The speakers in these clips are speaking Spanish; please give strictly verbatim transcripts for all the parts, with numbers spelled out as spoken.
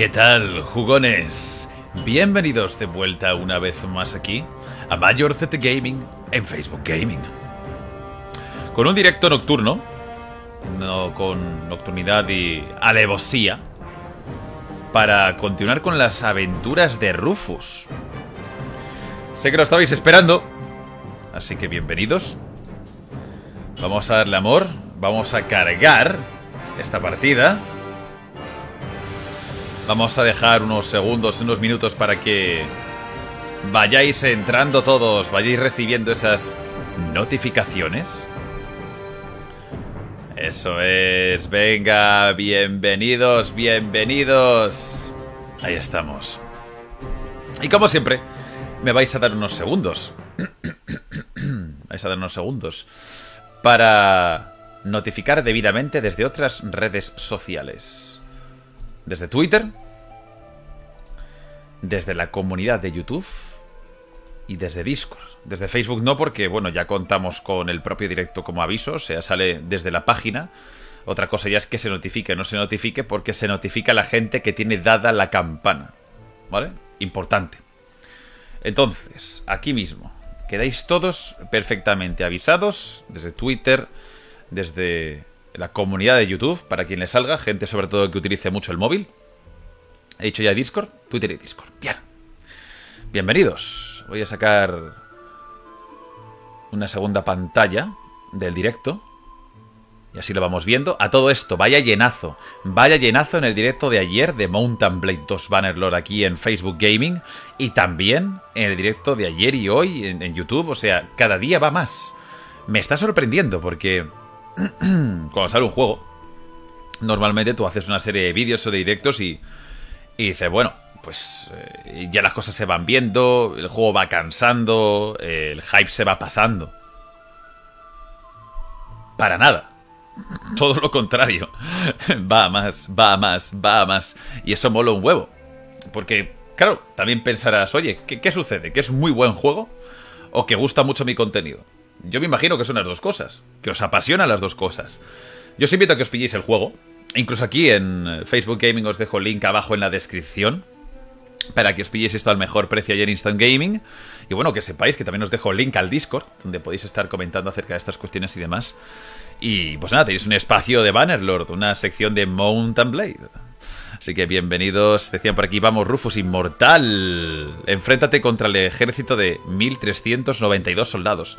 ¿Qué tal, jugones? Bienvenidos de vuelta una vez más aquí a Mayorcete Gaming en Facebook Gaming. Con un directo nocturno, no, con nocturnidad y alevosía, para continuar con las aventuras de Rufus. Sé que lo estabais esperando, así que bienvenidos. Vamos a darle amor, vamos a cargar esta partida. Vamos a dejar unos segundos, unos minutos para que vayáis entrando todos, vayáis recibiendo esas notificaciones. Eso es, venga, bienvenidos, bienvenidos. Ahí estamos. Y como siempre, me vais a dar unos segundos. Vais a dar unos segundos para notificar debidamente desde otras redes sociales. Desde Twitter, desde la comunidad de YouTube y desde Discord. Desde Facebook no, porque bueno, ya contamos con el propio directo como aviso, o sea, sale desde la página. Otra cosa ya es que se notifique, no se notifique, porque se notifica a la gente que tiene dada la campana, ¿vale? Importante. Entonces, aquí mismo, quedáis todos perfectamente avisados, desde Twitter, desde la comunidad de YouTube, para quien le salga, gente sobre todo que utilice mucho el móvil. He dicho ya Discord, Twitter y Discord. Bien. Bienvenidos. Voy a sacar una segunda pantalla del directo. Y así lo vamos viendo. A todo esto, vaya llenazo. Vaya llenazo en el directo de ayer de Mount and Blade dos Bannerlord aquí en Facebook Gaming. Y también en el directo de ayer y hoy en, en YouTube. O sea, cada día va más. Me está sorprendiendo porque cuando sale un juego, normalmente tú haces una serie de vídeos o de directos y, y dices, bueno, pues eh, ya las cosas se van viendo, el juego va cansando, eh, el hype se va pasando. Para nada. Todo lo contrario. Va a más, va a más, va a más. Y eso mola un huevo. Porque, claro, también pensarás, oye, ¿qué, qué sucede? ¿Que es muy buen juego o que gusta mucho mi contenido? Yo me imagino que son las dos cosas, que os apasionan las dos cosas. Yo os invito a que os pilléis el juego. Incluso aquí en Facebook Gaming os dejo el link abajo en la descripción para que os pilléis esto al mejor precio ayer en Instant Gaming. Y bueno, que sepáis que también os dejo el link al Discord, donde podéis estar comentando acerca de estas cuestiones y demás. Y pues nada, tenéis un espacio de Bannerlord, una sección de Mount and Blade. Así que bienvenidos. Decían por aquí, vamos Rufus, inmortal. Enfréntate contra el ejército de mil trescientos noventa y dos soldados.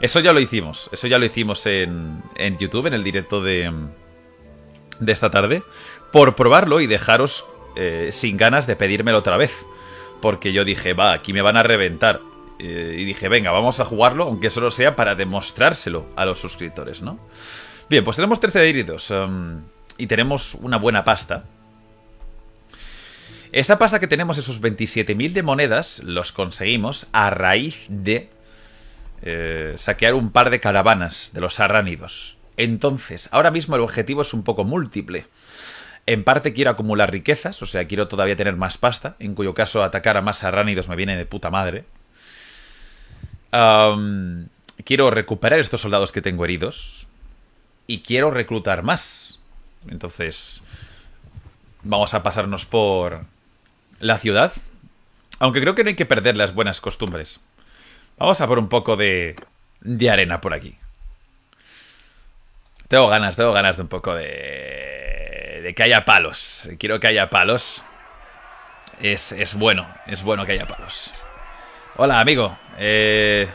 Eso ya lo hicimos. Eso ya lo hicimos en, en YouTube, en el directo de, de esta tarde. Por probarlo y dejaros eh, sin ganas de pedírmelo otra vez. Porque yo dije, va, aquí me van a reventar. Eh, y dije, venga, vamos a jugarlo, aunque solo sea para demostrárselo a los suscriptores, ¿no? Bien, pues tenemos trece heridos. Um, y tenemos una buena pasta. Esta pasta que tenemos, esos veintisiete mil de monedas, los conseguimos a raíz de Eh, saquear un par de caravanas de los sarranidos. Entonces, ahora mismo el objetivo es un poco múltiple. En parte quiero acumular riquezas, o sea, quiero todavía tener más pasta, en cuyo caso atacar a más sarranidos me viene de puta madre. um, Quiero recuperar estos soldados que tengo heridos y quiero reclutar más. Entonces vamos a pasarnos por la ciudad, aunque creo que no hay que perder las buenas costumbres. Vamos a por un poco de, de arena por aquí. Tengo ganas, tengo ganas de un poco de, de que haya palos. Quiero que haya palos. Es, es bueno, es bueno que haya palos. Hola, amigo. Eh,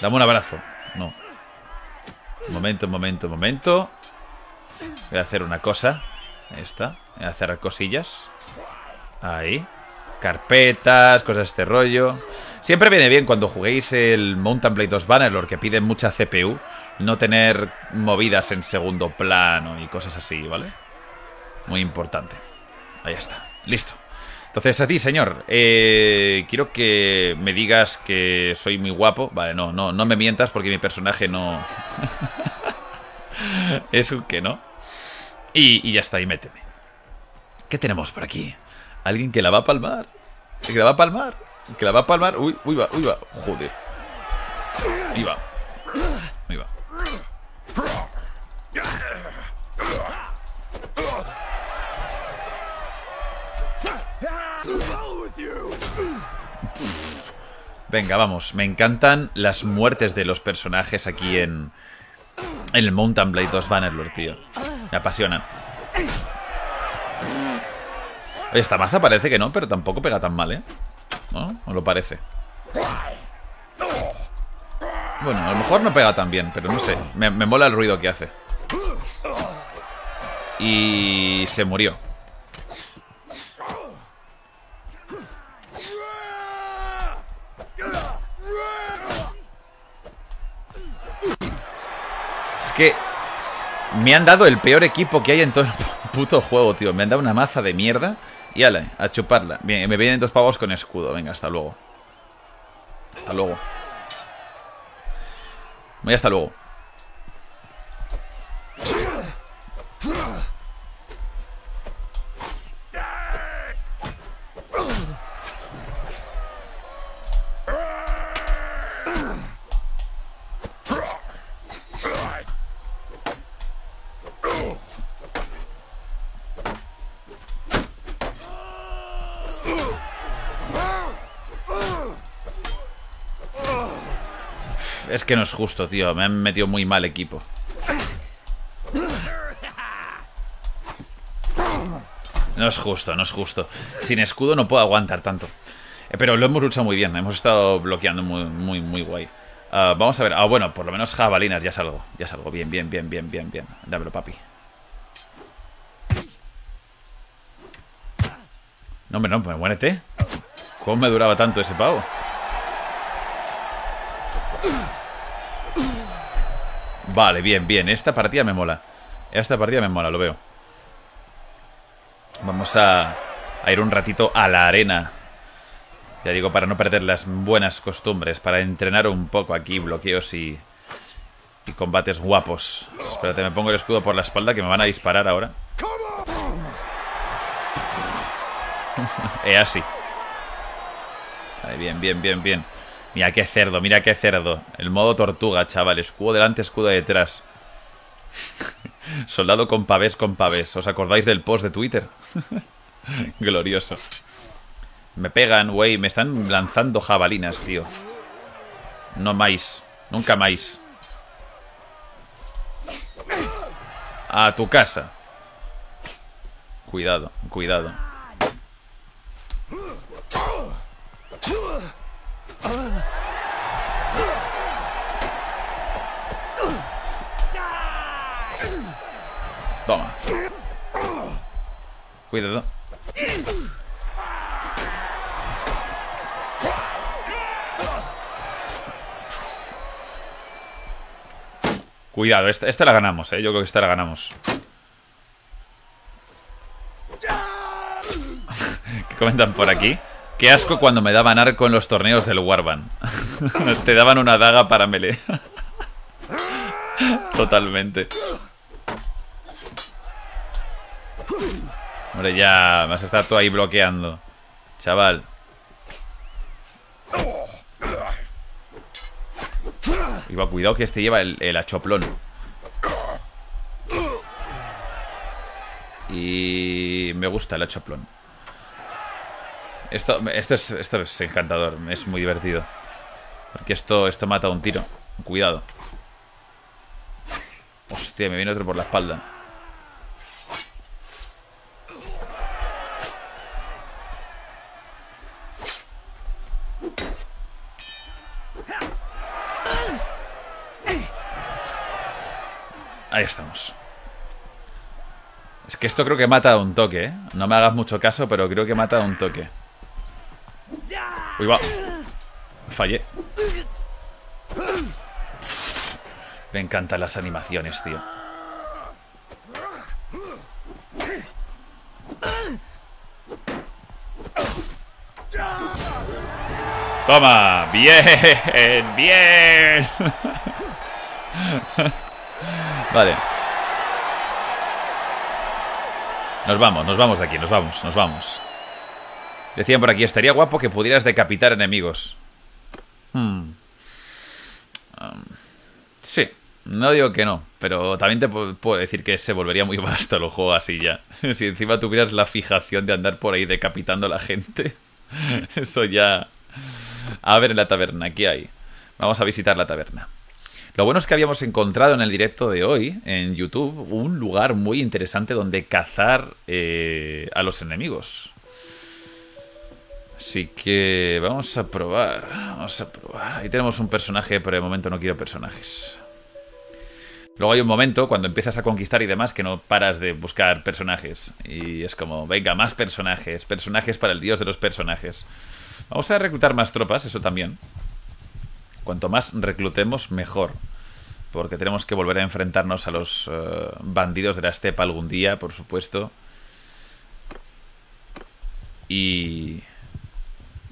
dame un abrazo. No. Un momento, un momento, un momento. Voy a hacer una cosa. Ahí está. Voy a cerrar cosillas. Ahí. Carpetas, cosas de este rollo. Siempre viene bien cuando juguéis el Mount and Blade dos Bannerlord, que piden mucha C P U, no tener movidas en segundo plano y cosas así, ¿vale? Muy importante. Ahí está, listo. Entonces a ti, señor, eh, quiero que me digas que soy muy guapo. Vale, no, no, no me mientas porque mi personaje no... es un que no. Y, y ya está, y méteme. ¿Qué tenemos por aquí? Alguien que la va a palmar. Que la va a palmar. Que la va a palmar. Uy, uy, va, uy, va. Joder. Ahí va. Ahí va. Venga, vamos. Me encantan las muertes de los personajes aquí en, en el Mount and Blade dos Bannerlord, tío. Me apasionan. Oye, esta maza parece que no, pero tampoco pega tan mal, ¿eh? ¿No? ¿O lo parece? Bueno, a lo mejor no pega tan bien, pero no sé. Me, me mola el ruido que hace. Y se murió. Es que me han dado el peor equipo que hay en todo el puto juego, tío. Me han dado una maza de mierda. Y ala, a chuparla. Bien, me vienen dos pavos con escudo. Venga, hasta luego. Hasta luego. Voy hasta luego. Es que no es justo, tío. Me han metido muy mal equipo. No es justo, no es justo. Sin escudo no puedo aguantar tanto. Pero lo hemos luchado muy bien. Hemos estado bloqueando muy, muy, muy guay. Uh, vamos a ver. Ah, oh, bueno, por lo menos jabalinas. Ya salgo. Ya salgo. Bien, bien, bien, bien, bien, bien. Dámelo, papi. No, hombre, no. Pues muérete. ¿Cómo me duraba tanto ese pavo? Vale, bien, bien. Esta partida me mola. Esta partida me mola, lo veo. Vamos a, a ir un ratito a la arena. Ya digo, para no perder las buenas costumbres. Para entrenar un poco aquí, bloqueos y, y combates guapos. Espérate, me pongo el escudo por la espalda que me van a disparar ahora. Es así. Vale, bien, bien, bien, bien. Mira qué cerdo, mira qué cerdo. El modo tortuga, chaval. Escudo delante, escudo detrás. Soldado con pavés, con pavés. ¿Os acordáis del post de Twitter? Glorioso. Me pegan, güey. Me están lanzando jabalinas, tío. No más. Nunca más. A tu casa. Cuidado, cuidado. Toma. Cuidado. Cuidado, esta, esta la ganamos, eh. Yo creo que esta la ganamos. ¿Qué comentan por aquí? Qué asco cuando me daban arco en los torneos del Warband. Te daban una daga para melee. Totalmente. Hombre, ya vas a estar tú ahí bloqueando, chaval. Iba, cuidado que este lleva el, el achoplón. Y me gusta el achoplón. Esto, esto, es, esto es encantador, es muy divertido. Porque esto, esto mata un tiro. Cuidado. Hostia, me viene otro por la espalda. Ahí estamos. Es que esto creo que mata a un toque, ¿eh? No me hagas mucho caso, pero creo que mata a un toque. Uy, va. Fallé. Me encantan las animaciones, tío. Toma. Bien, bien. Vale. Nos vamos, nos vamos de aquí, nos vamos, nos vamos. Decían por aquí, estaría guapo que pudieras decapitar enemigos. Hmm. Um, sí, no digo que no, pero también te puedo decir que se volvería muy vasto el juego así ya. Si encima tuvieras la fijación de andar por ahí decapitando a la gente, eso ya... A ver en la taberna, ¿qué hay? Vamos a visitar la taberna. Lo bueno es que habíamos encontrado en el directo de hoy, en YouTube, un lugar muy interesante donde cazar eh, a los enemigos. Así que vamos a probar, vamos a probar. Ahí tenemos un personaje, pero de momento no quiero personajes. Luego hay un momento, cuando empiezas a conquistar y demás, que no paras de buscar personajes. Y es como, venga, más personajes, personajes para el dios de los personajes. Vamos a reclutar más tropas, eso también. Cuanto más reclutemos, mejor. Porque tenemos que volver a enfrentarnos a los uh, bandidos de la estepa algún día, por supuesto. Y...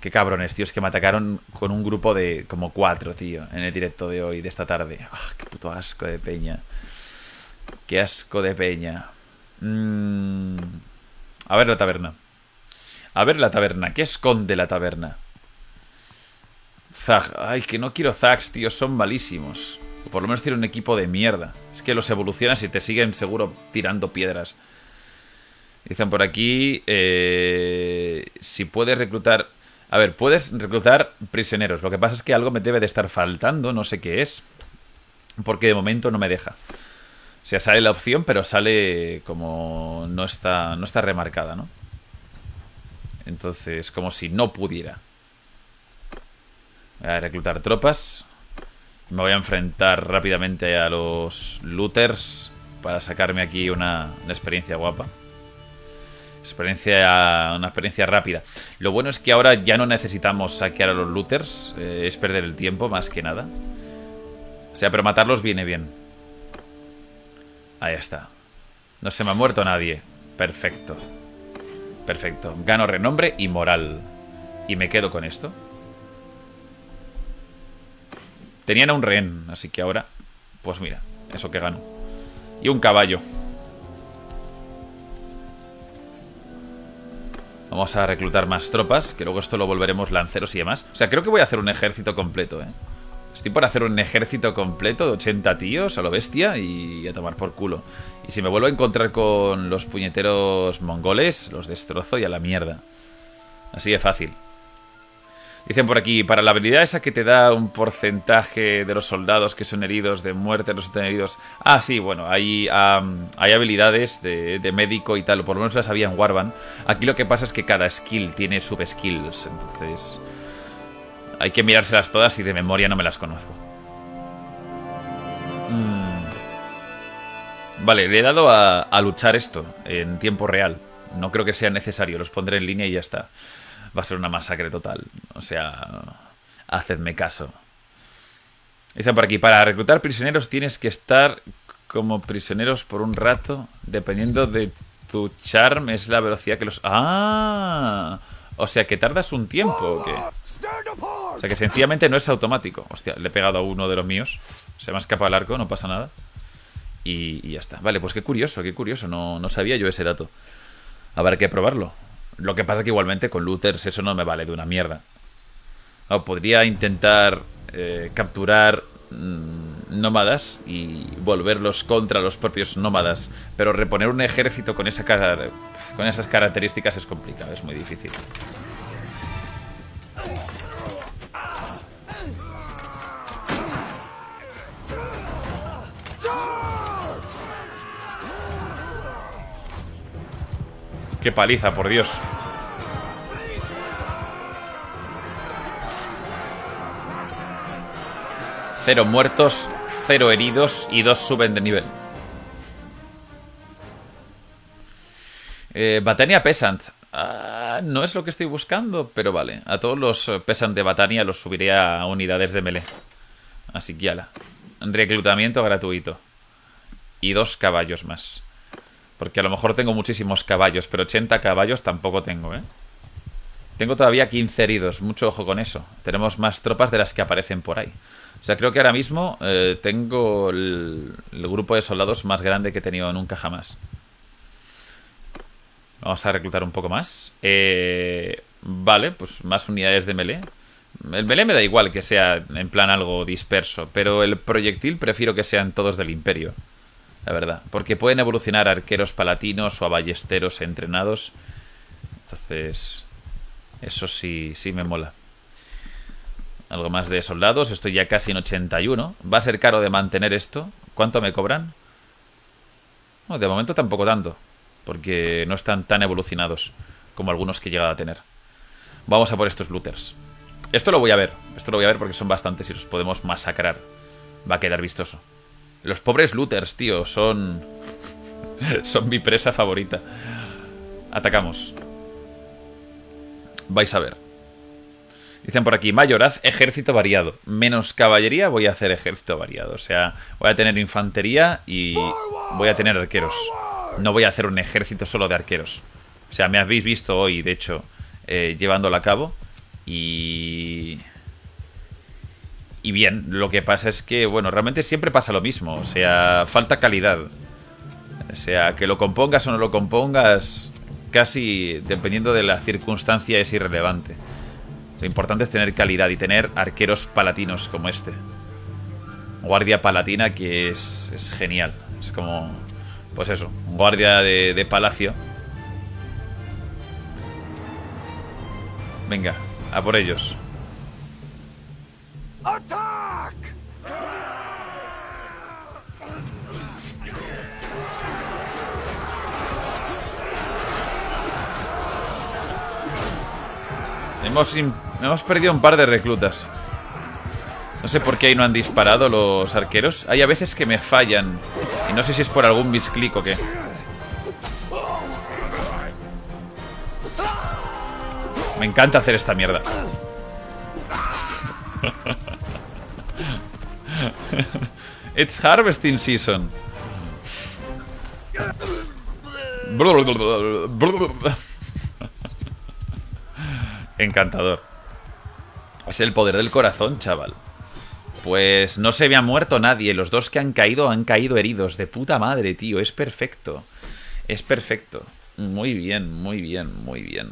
qué cabrones, tío, es que me atacaron con un grupo de como cuatro, tío, en el directo de hoy, de esta tarde. Ah, qué puto asco de peña. Qué asco de peña. Mm. A ver la taberna. A ver la taberna. ¿Qué esconde la taberna? Zag. Ay, que no quiero zags, tío, son malísimos. O por lo menos tiene un equipo de mierda. Es que los evolucionas y te siguen seguro tirando piedras. Dicen por aquí, eh, si puedes reclutar... A ver, puedes reclutar prisioneros. Lo que pasa es que algo me debe de estar faltando. No sé qué es. Porque de momento no me deja. O sea, sale la opción, pero sale como... No está, no está remarcada, ¿no? Entonces, como si no pudiera. Voy a reclutar tropas. Me voy a enfrentar rápidamente a los looters para sacarme aquí una, una experiencia guapa. Experiencia, una experiencia rápida. Lo bueno es que ahora ya no necesitamos saquear a los looters. Eh, es perder el tiempo, más que nada. O sea, pero matarlos viene bien. Ahí está. No se me ha muerto nadie. Perfecto. Perfecto. Gano renombre y moral. Y me quedo con esto. Tenían a un rehén, así que ahora... pues mira, eso que gano. Y un caballo. Vamos a reclutar más tropas, que luego esto lo volveremos lanceros y demás. O sea, creo que voy a hacer un ejército completo, ¿eh? Estoy por hacer un ejército completo de ochenta tíos a lo bestia y a tomar por culo. Y si me vuelvo a encontrar con los puñeteros mongoles, los destrozo y a la mierda. Así de fácil. Dicen por aquí, para la habilidad esa que te da un porcentaje de los soldados que son heridos, de muerte, los están heridos... Ah, sí, bueno, hay, um, hay habilidades de, de médico y tal, o por lo menos las había en Warband. Aquí lo que pasa es que cada skill tiene sub-skills, entonces... hay que mirárselas todas y de memoria no me las conozco. Mm. Vale, le he dado a, a luchar esto en tiempo real. No creo que sea necesario, los pondré en línea y ya está. Va a ser una masacre total. O sea, hacedme caso. Dicen por aquí, para reclutar prisioneros tienes que estar como prisioneros por un rato. Dependiendo de tu charm, es la velocidad que los... ¡Ah! O sea, que tardas un tiempo, ¿o qué? O sea, que sencillamente no es automático. Hostia, le he pegado a uno de los míos. Se me ha escapado el arco, no pasa nada. Y, y ya está. Vale, pues qué curioso, qué curioso. No, no sabía yo ese dato. Habrá que probarlo. Lo que pasa es que igualmente con looters eso no me vale de una mierda. O podría intentar eh, capturar mmm, nómadas y volverlos contra los propios nómadas. Pero reponer un ejército con, esa cara, con esas características es complicado, es muy difícil. ¡Qué paliza, por Dios! Cero muertos, cero heridos y dos suben de nivel. Eh, Batania Peasant. Ah, no es lo que estoy buscando, pero vale. A todos los Peasant de Batania los subiré a unidades de melee. Así que ala. Reclutamiento gratuito. Y dos caballos más. Porque a lo mejor tengo muchísimos caballos, pero ochenta caballos tampoco tengo, ¿eh? Tengo todavía quince heridos, mucho ojo con eso. Tenemos más tropas de las que aparecen por ahí. O sea, creo que ahora mismo eh, tengo el, el grupo de soldados más grande que he tenido nunca jamás. Vamos a reclutar un poco más. Eh, vale, pues más unidades de melee. El melee me da igual que sea en plan algo disperso, pero el proyectil prefiero que sean todos del imperio. La verdad, porque pueden evolucionar arqueros palatinos o a ballesteros entrenados. Entonces, eso sí, sí me mola. Algo más de soldados. Estoy ya casi en ochenta y uno. Va a ser caro de mantener esto. ¿Cuánto me cobran? No, de momento tampoco tanto, porque no están tan evolucionados como algunos que he llegado a tener. Vamos a por estos looters. Esto lo voy a ver. Esto lo voy a ver porque son bastantes y los podemos masacrar. Va a quedar vistoso. Los pobres looters, tío, son... son mi presa favorita. Atacamos. Vais a ver. Dicen por aquí, Mayor, haz ejército variado. Menos caballería, voy a hacer ejército variado. O sea, voy a tener infantería y voy a tener arqueros. No voy a hacer un ejército solo de arqueros. O sea, me habéis visto hoy, de hecho, eh, llevándolo a cabo. Y... y bien, lo que pasa es que, bueno, realmente siempre pasa lo mismo. O sea, falta calidad. O sea, que lo compongas o no lo compongas, casi, dependiendo de la circunstancia, es irrelevante. Lo importante es tener calidad y tener arqueros palatinos como este. Guardia palatina que es, es genial. Es como, pues eso, guardia de, de palacio. Venga, a por ellos. Hemos, hemos perdido un par de reclutas. No sé por qué ahí no han disparado los arqueros. Hay a veces que me fallan. Y no sé si es por algún misclick o qué. Me encanta hacer esta mierda. It's harvesting season. Encantador. Es el poder del corazón, chaval. Pues no se me ha muerto nadie. Los dos que han caído han caído heridos. De puta madre, tío. Es perfecto. Es perfecto. Muy bien, muy bien, muy bien.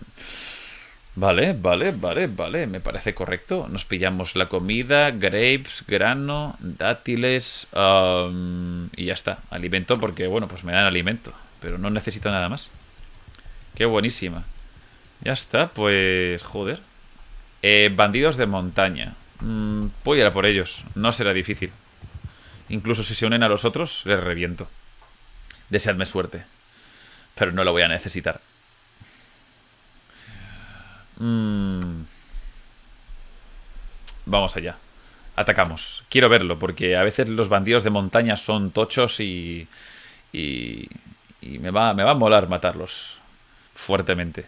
Vale, vale, vale, vale. Me parece correcto. Nos pillamos la comida, grapes, grano, dátiles. Um, y ya está. Alimento porque, bueno, pues me dan alimento. Pero no necesito nada más. Qué buenísima. Ya está, pues... joder. Eh, bandidos de montaña. Mm, voy a ir a por ellos. No será difícil. Incluso si se unen a los otros, les reviento. Deseadme suerte. Pero no la voy a necesitar. Mm. Vamos allá. Atacamos. Quiero verlo, porque a veces los bandidos de montaña son tochos y... Y, y me va, me va a molar matarlos. Fuertemente.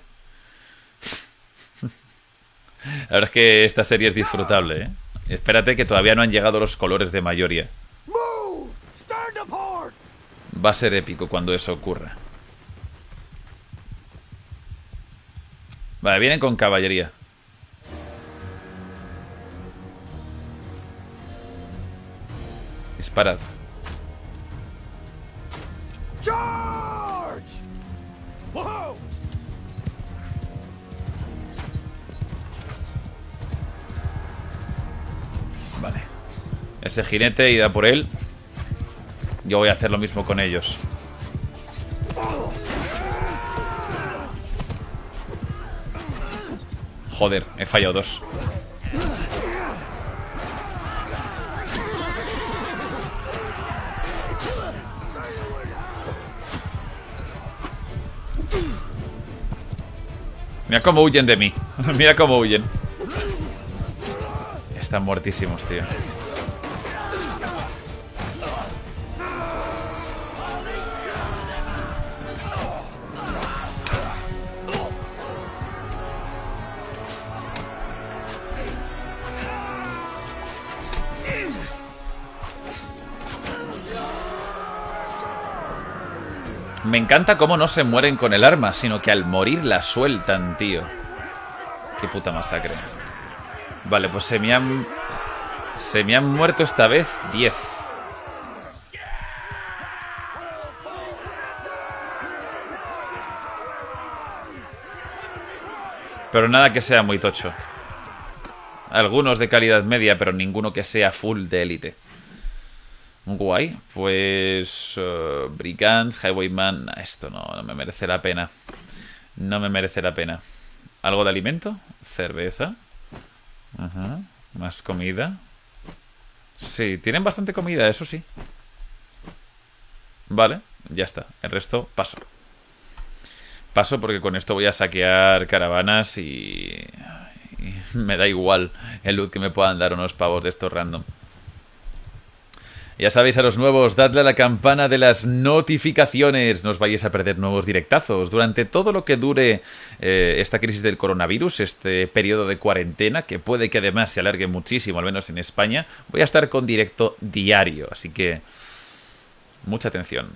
La verdad es que esta serie es disfrutable, ¿eh? Espérate que todavía no han llegado los colores de mayoría. Va a ser épico cuando eso ocurra. Vale, vienen con caballería. Disparad. Vale. Ese jinete, ida por él. Yo voy a hacer lo mismo con ellos. Joder, he fallado dos. Mira cómo huyen de mí. Mira cómo huyen. Están muertísimos, tío. Me encanta cómo no se mueren con el arma, sino que al morir la sueltan, tío. Qué puta masacre. Vale, pues se me han... Se me han muerto esta vez diez. Pero nada que sea muy tocho. Algunos de calidad media, pero ninguno que sea full de élite. Guay. Pues... Uh, Brigands, Highwayman... Esto no, no me merece la pena. No me merece la pena. ¿Algo de alimento? Cerveza. Ajá. Más comida. Sí, tienen bastante comida, eso sí. Vale, ya está. El resto paso. Paso porque con esto voy a saquear caravanas y... y me da igual el loot que me puedan dar unos pavos de estos random. Ya sabéis, a los nuevos, dadle a la campana de las notificaciones. No os vayáis a perder nuevos directazos. Durante todo lo que dure eh, esta crisis del coronavirus, este periodo de cuarentena, que puede que además se alargue muchísimo, al menos en España, voy a estar con directo diario. Así que... mucha atención.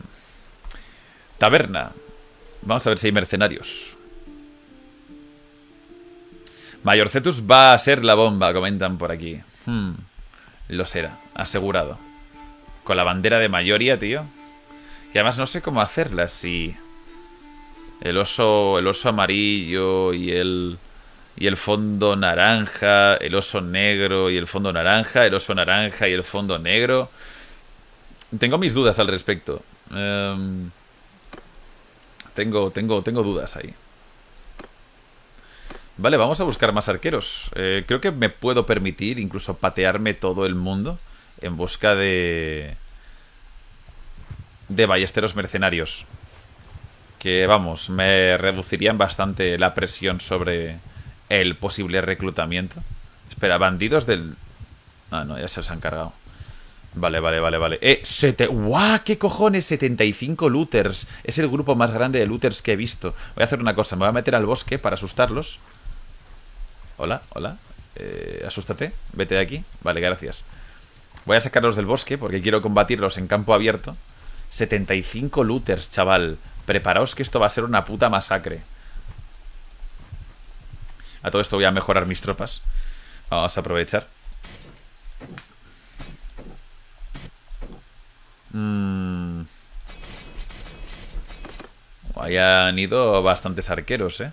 Taberna. Vamos a ver si hay mercenarios. Mayorcete va a ser la bomba, comentan por aquí. Hmm. Lo será, asegurado. Con la bandera de mayoría, tío. Que además no sé cómo hacerla. Si el oso, el oso amarillo y el, y el fondo naranja, el oso negro y el fondo naranja, el oso naranja y el fondo negro. Tengo mis dudas al respecto. Um, tengo, tengo, tengo dudas ahí. Vale, vamos a buscar más arqueros. Eh, creo que me puedo permitir incluso patearme todo el mundo en busca de... de ballesteros mercenarios. Que, vamos, me reducirían bastante la presión sobre el posible reclutamiento. Espera, bandidos del... ah, no, ya se los han cargado. Vale, vale, vale, vale. Eh, sete... ¡guau! ¿Qué cojones? setenta y cinco looters. Es el grupo más grande de looters que he visto. Voy a hacer una cosa. Me voy a meter al bosque para asustarlos. Hola, hola. Eh, asústate. Vete de aquí. Vale, gracias. Voy a sacarlos del bosque porque quiero combatirlos en campo abierto. setenta y cinco looters, chaval. Preparaos que esto va a ser una puta masacre. A todo esto voy a mejorar mis tropas. Vamos a aprovechar. Mm. Hayan ido bastantes arqueros, eh.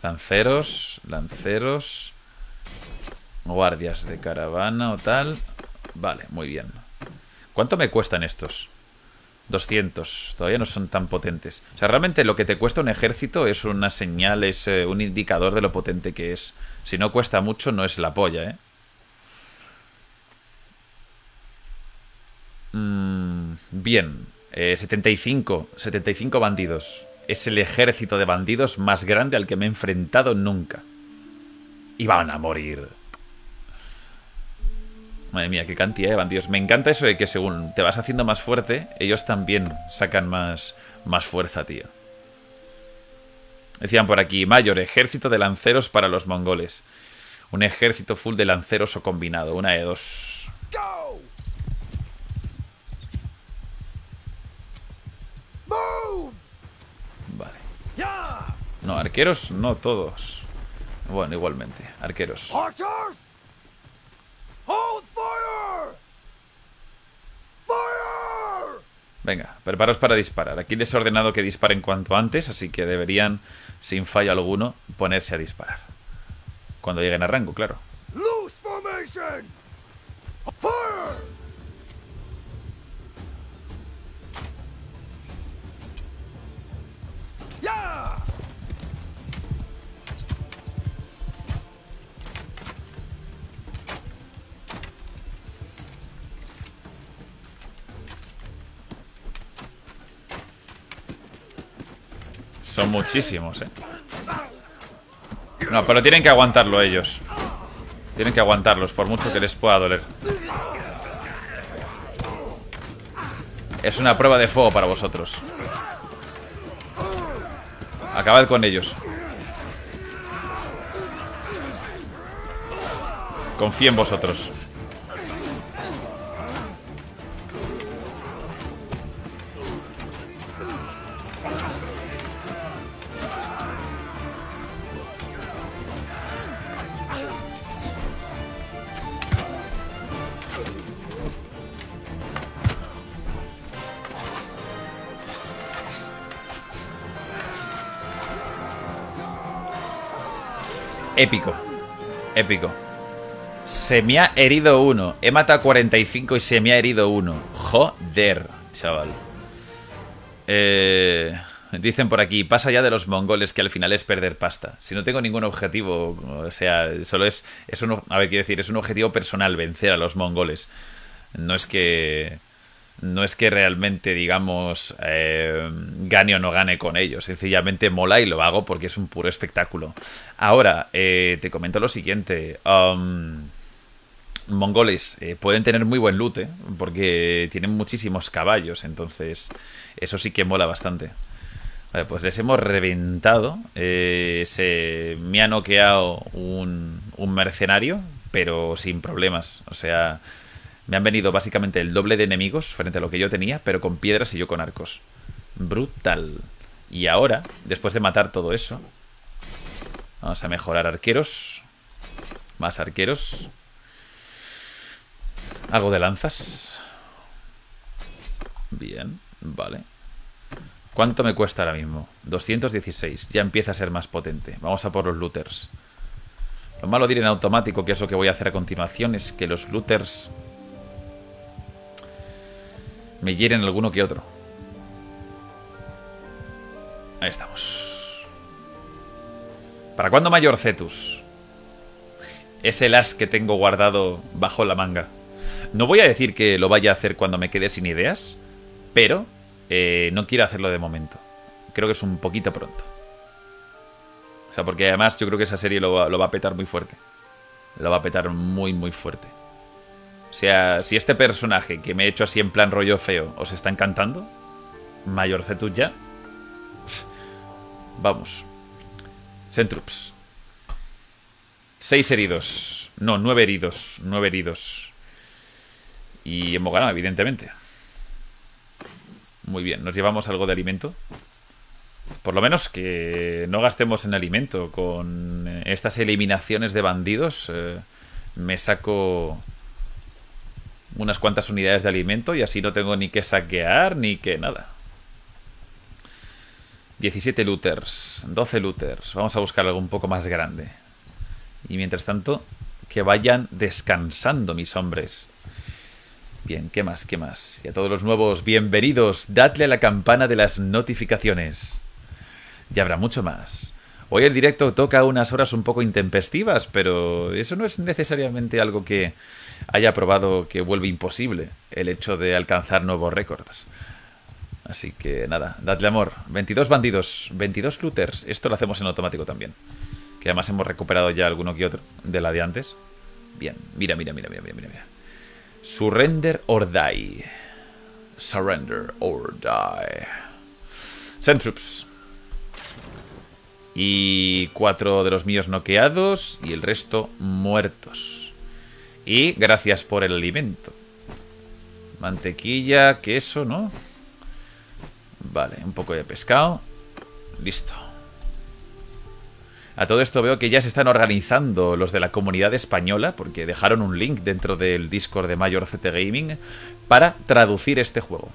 Lanceros, lanceros... guardias de caravana o tal. Vale, muy bien. ¿Cuánto me cuestan estos? doscientos. Todavía no son tan potentes. O sea, realmente lo que te cuesta un ejército es una señal, es eh, un indicador de lo potente que es. Si no cuesta mucho, no es la polla, ¿eh? Mm, bien. Eh, setenta y cinco bandidos. Es el ejército de bandidos más grande al que me he enfrentado nunca. Y van a morir. Madre mía, qué cantidad de bandidos. Me encanta eso de que según te vas haciendo más fuerte, ellos también sacan más, más fuerza, tío. Decían por aquí, Mayor, ejército de lanceros para los mongoles. Un ejército full de lanceros o combinado. Una de dos. Go. Move. Vale. Yeah. No, arqueros no todos. Bueno, igualmente, arqueros. Archers. ¡Hold fire! ¡Fire! Venga, preparaos para disparar. Aquí les he ordenado que disparen cuanto antes, así que deberían, sin fallo alguno, ponerse a disparar. Cuando lleguen a rango, claro. Loose formation. Fire. Yeah. Son muchísimos, eh. No, pero tienen que aguantarlo ellos. Tienen que aguantarlos, por mucho que les pueda doler. Es una prueba de fuego para vosotros. Acabad con ellos. Confío en vosotros. Épico, épico. Se me ha herido uno. He matado cuarenta y cinco y se me ha herido uno. Joder, chaval. Eh, Dicen por aquí, pasa ya de los mongoles, que al final es perder pasta. Si no tengo ningún objetivo, o sea, solo es, es un, a ver, quiero decir, es un objetivo personal vencer a los mongoles. No es que, no es que realmente, digamos, eh, gane o no gane con ellos. Sencillamente mola y lo hago porque es un puro espectáculo. Ahora, eh, te comento lo siguiente. Um, mongoles eh, pueden tener muy buen loot, ¿eh? Porque tienen muchísimos caballos, entonces eso sí que mola bastante. Vale, pues les hemos reventado. Eh, se me ha noqueado un, un mercenario, pero sin problemas. O sea, me han venido básicamente el doble de enemigos frente a lo que yo tenía, pero con piedras y yo con arcos. Brutal. Y ahora, después de matar todo eso, vamos a mejorar arqueros. Más arqueros. Algo de lanzas. Bien, vale. ¿Cuánto me cuesta ahora mismo? doscientos dieciséis. Ya empieza a ser más potente. Vamos a por los looters. Lo malo de ir en automático, que es lo que voy a hacer a continuación, es que los looters me hieren alguno que otro. Ahí estamos. ¿Para cuándo Mayorcetus? Es el as que tengo guardado bajo la manga. No voy a decir que lo vaya a hacer cuando me quede sin ideas, pero... Eh, no quiero hacerlo de momento. Creo que es un poquito pronto. O sea, porque además yo creo que esa serie lo va, lo va a petar muy fuerte. Lo va a petar muy, muy fuerte. O sea, si este personaje que me he hecho así en plan rollo feo os está encantando, Mayorcetus ya. Vamos. Centrups. Seis heridos. No, nueve heridos. Nueve heridos. Y hemos ganado, evidentemente. Muy bien, nos llevamos algo de alimento. Por lo menos que no gastemos en alimento. Con estas eliminaciones de bandidos eh, me saco unas cuantas unidades de alimento y así no tengo ni que saquear ni que nada. diecisiete looters, doce looters. Vamos a buscar algo un poco más grande. Y mientras tanto, que vayan descansando mis hombres. Bien, ¿qué más? ¿Qué más? Y a todos los nuevos, bienvenidos. Dadle a la campana de las notificaciones. Ya habrá mucho más. Hoy el directo toca unas horas un poco intempestivas, pero eso no es necesariamente algo que haya probado que vuelve imposible el hecho de alcanzar nuevos récords. Así que nada, dadle amor. veintidós bandidos, veintidós looters. Esto lo hacemos en automático también. Que además hemos recuperado ya alguno que otro de la de antes. Bien, mira, mira, mira, mira, mira, mira. Surrender or die. Surrender or die. Send troops. Y cuatro de los míos noqueados y el resto muertos. Y gracias por el alimento. Mantequilla, queso, ¿no? Vale, un poco de pescado. Listo. A todo esto veo que ya se están organizando los de la comunidad española, porque dejaron un link dentro del Discord de Mayorcete Gaming para traducir este juego.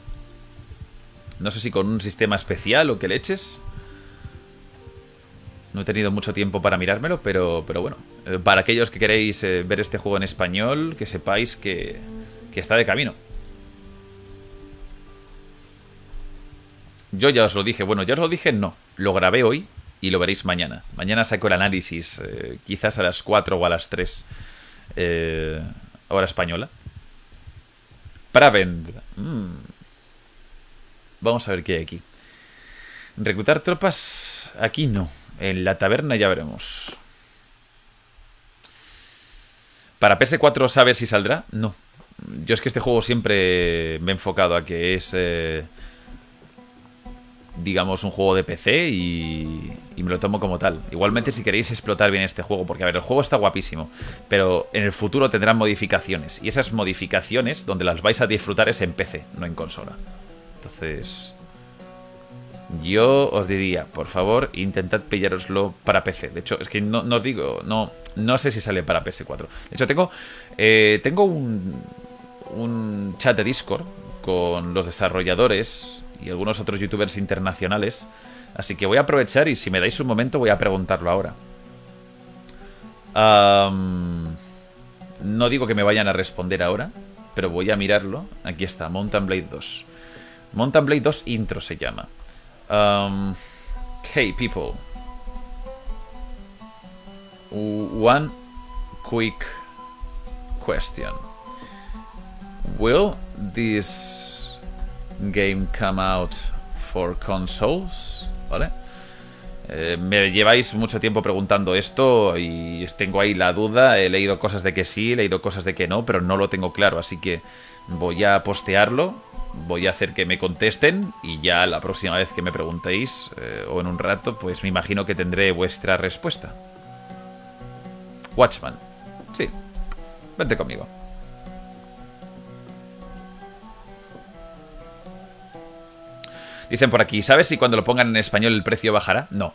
No sé si con un sistema especial o qué leches. No he tenido mucho tiempo para mirármelo, pero, pero bueno. Para aquellos que queréis ver este juego en español, que sepáis que, que está de camino. Yo ya os lo dije. Bueno, ya os lo dije, no. Lo grabé hoy. Y lo veréis mañana. Mañana saco el análisis, eh, quizás a las cuatro o a las tres, eh, hora española. Pravend. Mm. Vamos a ver qué hay aquí. Reclutar tropas, aquí no. En la taberna ya veremos. ¿Para P S cuatro sabes si saldrá? No. Yo es que este juego siempre me he enfocado a que es... Eh, digamos, un juego de P C y, y me lo tomo como tal. Igualmente, si queréis explotar bien este juego, porque, a ver, el juego está guapísimo, pero en el futuro tendrán modificaciones, y esas modificaciones, donde las vais a disfrutar es en P C, no en consola. Entonces, yo os diría, por favor, intentad pillároslo para P C. De hecho, es que no, no os digo, no, no sé si sale para P S cuatro. De hecho, tengo, eh, tengo un, un chat de Discord con los desarrolladores y algunos otros youtubers internacionales. Así que voy a aprovechar y si me dais un momento voy a preguntarlo ahora. Um, no digo que me vayan a responder ahora, pero voy a mirarlo. Aquí está, Mount and Blade dos. Mount and Blade dos Intro se llama. Um, hey, people. One quick question. Will this game come out for consoles? ¿Vale? Eh, me lleváis mucho tiempo preguntando esto y tengo ahí la duda. He leído cosas de que sí, he leído cosas de que no, pero no lo tengo claro. Así que voy a postearlo, voy a hacer que me contesten y ya la próxima vez que me preguntéis eh, o en un rato, pues me imagino que tendré vuestra respuesta. Watchman, sí, vente conmigo. Dicen por aquí, ¿sabes si cuando lo pongan en español el precio bajará? No,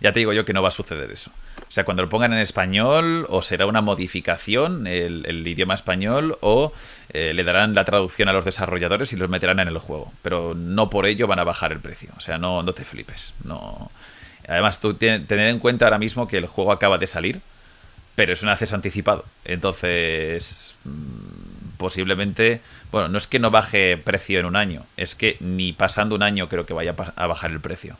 ya te digo yo que no va a suceder eso. O sea, cuando lo pongan en español o será una modificación el, el idioma español o eh, le darán la traducción a los desarrolladores y los meterán en el juego. Pero no por ello van a bajar el precio, o sea, no, no te flipes. No. Además, tú ten, tened en cuenta ahora mismo que el juego acaba de salir, pero es un acceso anticipado. Entonces, mmm, posiblemente... Bueno, no es que no baje precio en un año. Es que ni pasando un año creo que vaya a bajar el precio.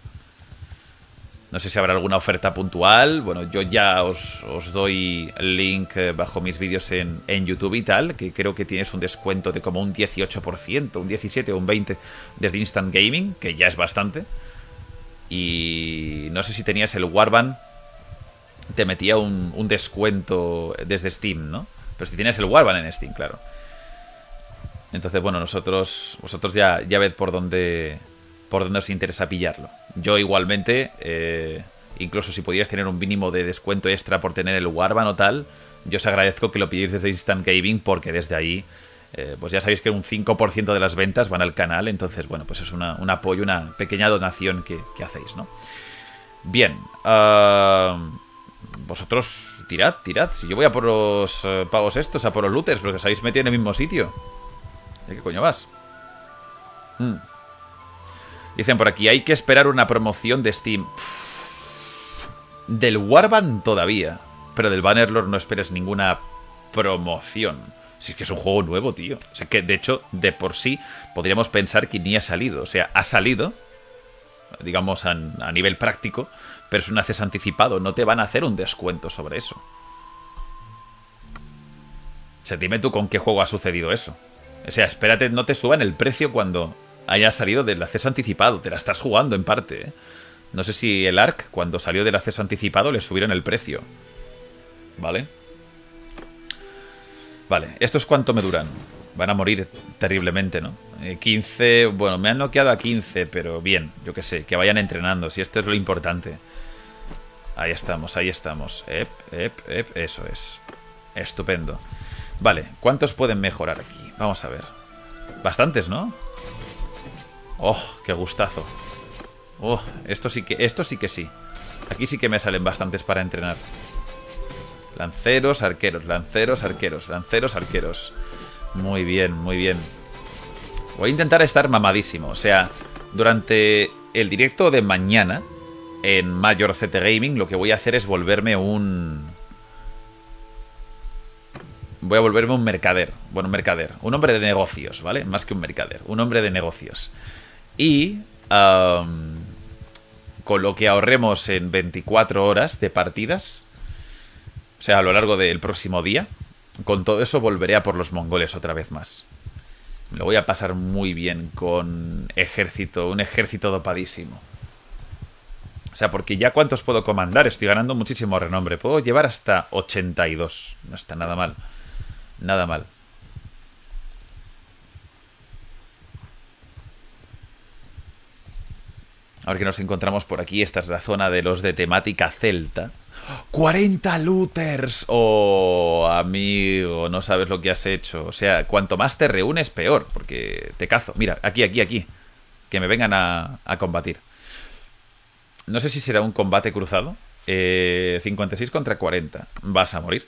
No sé si habrá alguna oferta puntual. Bueno, yo ya os, os doy el link bajo mis vídeos en, en YouTube y tal, que creo que tienes un descuento de como un dieciocho por ciento, un diecisiete por ciento o un veinte por ciento desde Instant Gaming, que ya es bastante. Y no sé si tenías el Warband... Te metía un, un descuento desde Steam, ¿no? Pero si tienes el Warband en Steam, claro. Entonces, bueno, nosotros vosotros ya, ya ved por dónde, por dónde os interesa pillarlo. Yo igualmente, eh, incluso si podíais tener un mínimo de descuento extra por tener el Warband o tal, yo os agradezco que lo pilléis desde Instant Gaming porque desde ahí, eh, pues ya sabéis que un cinco por ciento de las ventas van al canal. Entonces, bueno, pues es una, un apoyo, una pequeña donación que, que hacéis, ¿no? Bien, uh... vosotros tirad, tirad. Si yo voy a por los eh, pagos estos, a por los looters, pero que os habéis metido en el mismo sitio. ¿De qué coño vas? Mm. Dicen por aquí, hay que esperar una promoción de Steam. Pff. Del Warband todavía, pero del Bannerlord no esperes ninguna promoción. Si es que es un juego nuevo, tío. O sea, que de hecho, de por sí, podríamos pensar que ni ha salido. O sea, ha salido, digamos, a, a nivel práctico, pero es un acceso anticipado, no te van a hacer un descuento sobre eso. O sea, dime tú con qué juego ha sucedido eso. O sea, espérate, no te suban el precio cuando haya salido del acceso anticipado. Te la estás jugando en parte, ¿eh? No sé si el A R C, cuando salió del acceso anticipado, le subieron el precio. ¿Vale? Vale, ¿estos cuánto me duran? Van a morir terriblemente, ¿no? Eh, quince, bueno, me han noqueado a quince, pero bien, yo qué sé, que vayan entrenando, si esto es lo importante. Ahí estamos, ahí estamos. Ep, ep, ep, eso es. Estupendo. Vale, ¿cuántos pueden mejorar aquí? Vamos a ver. Bastantes, ¿no? ¡Oh, qué gustazo! ¡Oh, esto sí que, esto sí que sí! Aquí sí que me salen bastantes para entrenar. Lanceros, arqueros, lanceros, arqueros, lanceros, arqueros. Muy bien, muy bien. Voy a intentar estar mamadísimo. O sea, durante el directo de mañana en Mayorcete Gaming, lo que voy a hacer es volverme un... Voy a volverme un mercader. Bueno, un mercader. Un hombre de negocios, ¿vale? Más que un mercader. Un hombre de negocios. Y... Um, con lo que ahorremos en veinticuatro horas de partidas, o sea, a lo largo del próximo día, con todo eso volveré a por los mongoles otra vez más. Lo voy a pasar muy bien con ejército, un ejército dopadísimo. O sea, porque ya cuántos puedo comandar, estoy ganando muchísimo renombre. Puedo llevar hasta ochenta y dos, no está nada mal. Nada mal. Ahora que nos encontramos por aquí, esta es la zona de los de temática celta. ¡cuarenta looters! ¡Oh, amigo! No sabes lo que has hecho. O sea, cuanto más te reúnes, peor, porque te cazo. Mira, aquí, aquí, aquí. Que me vengan a, a combatir. No sé si será un combate cruzado. Eh, cincuenta y seis contra cuarenta. Vas a morir.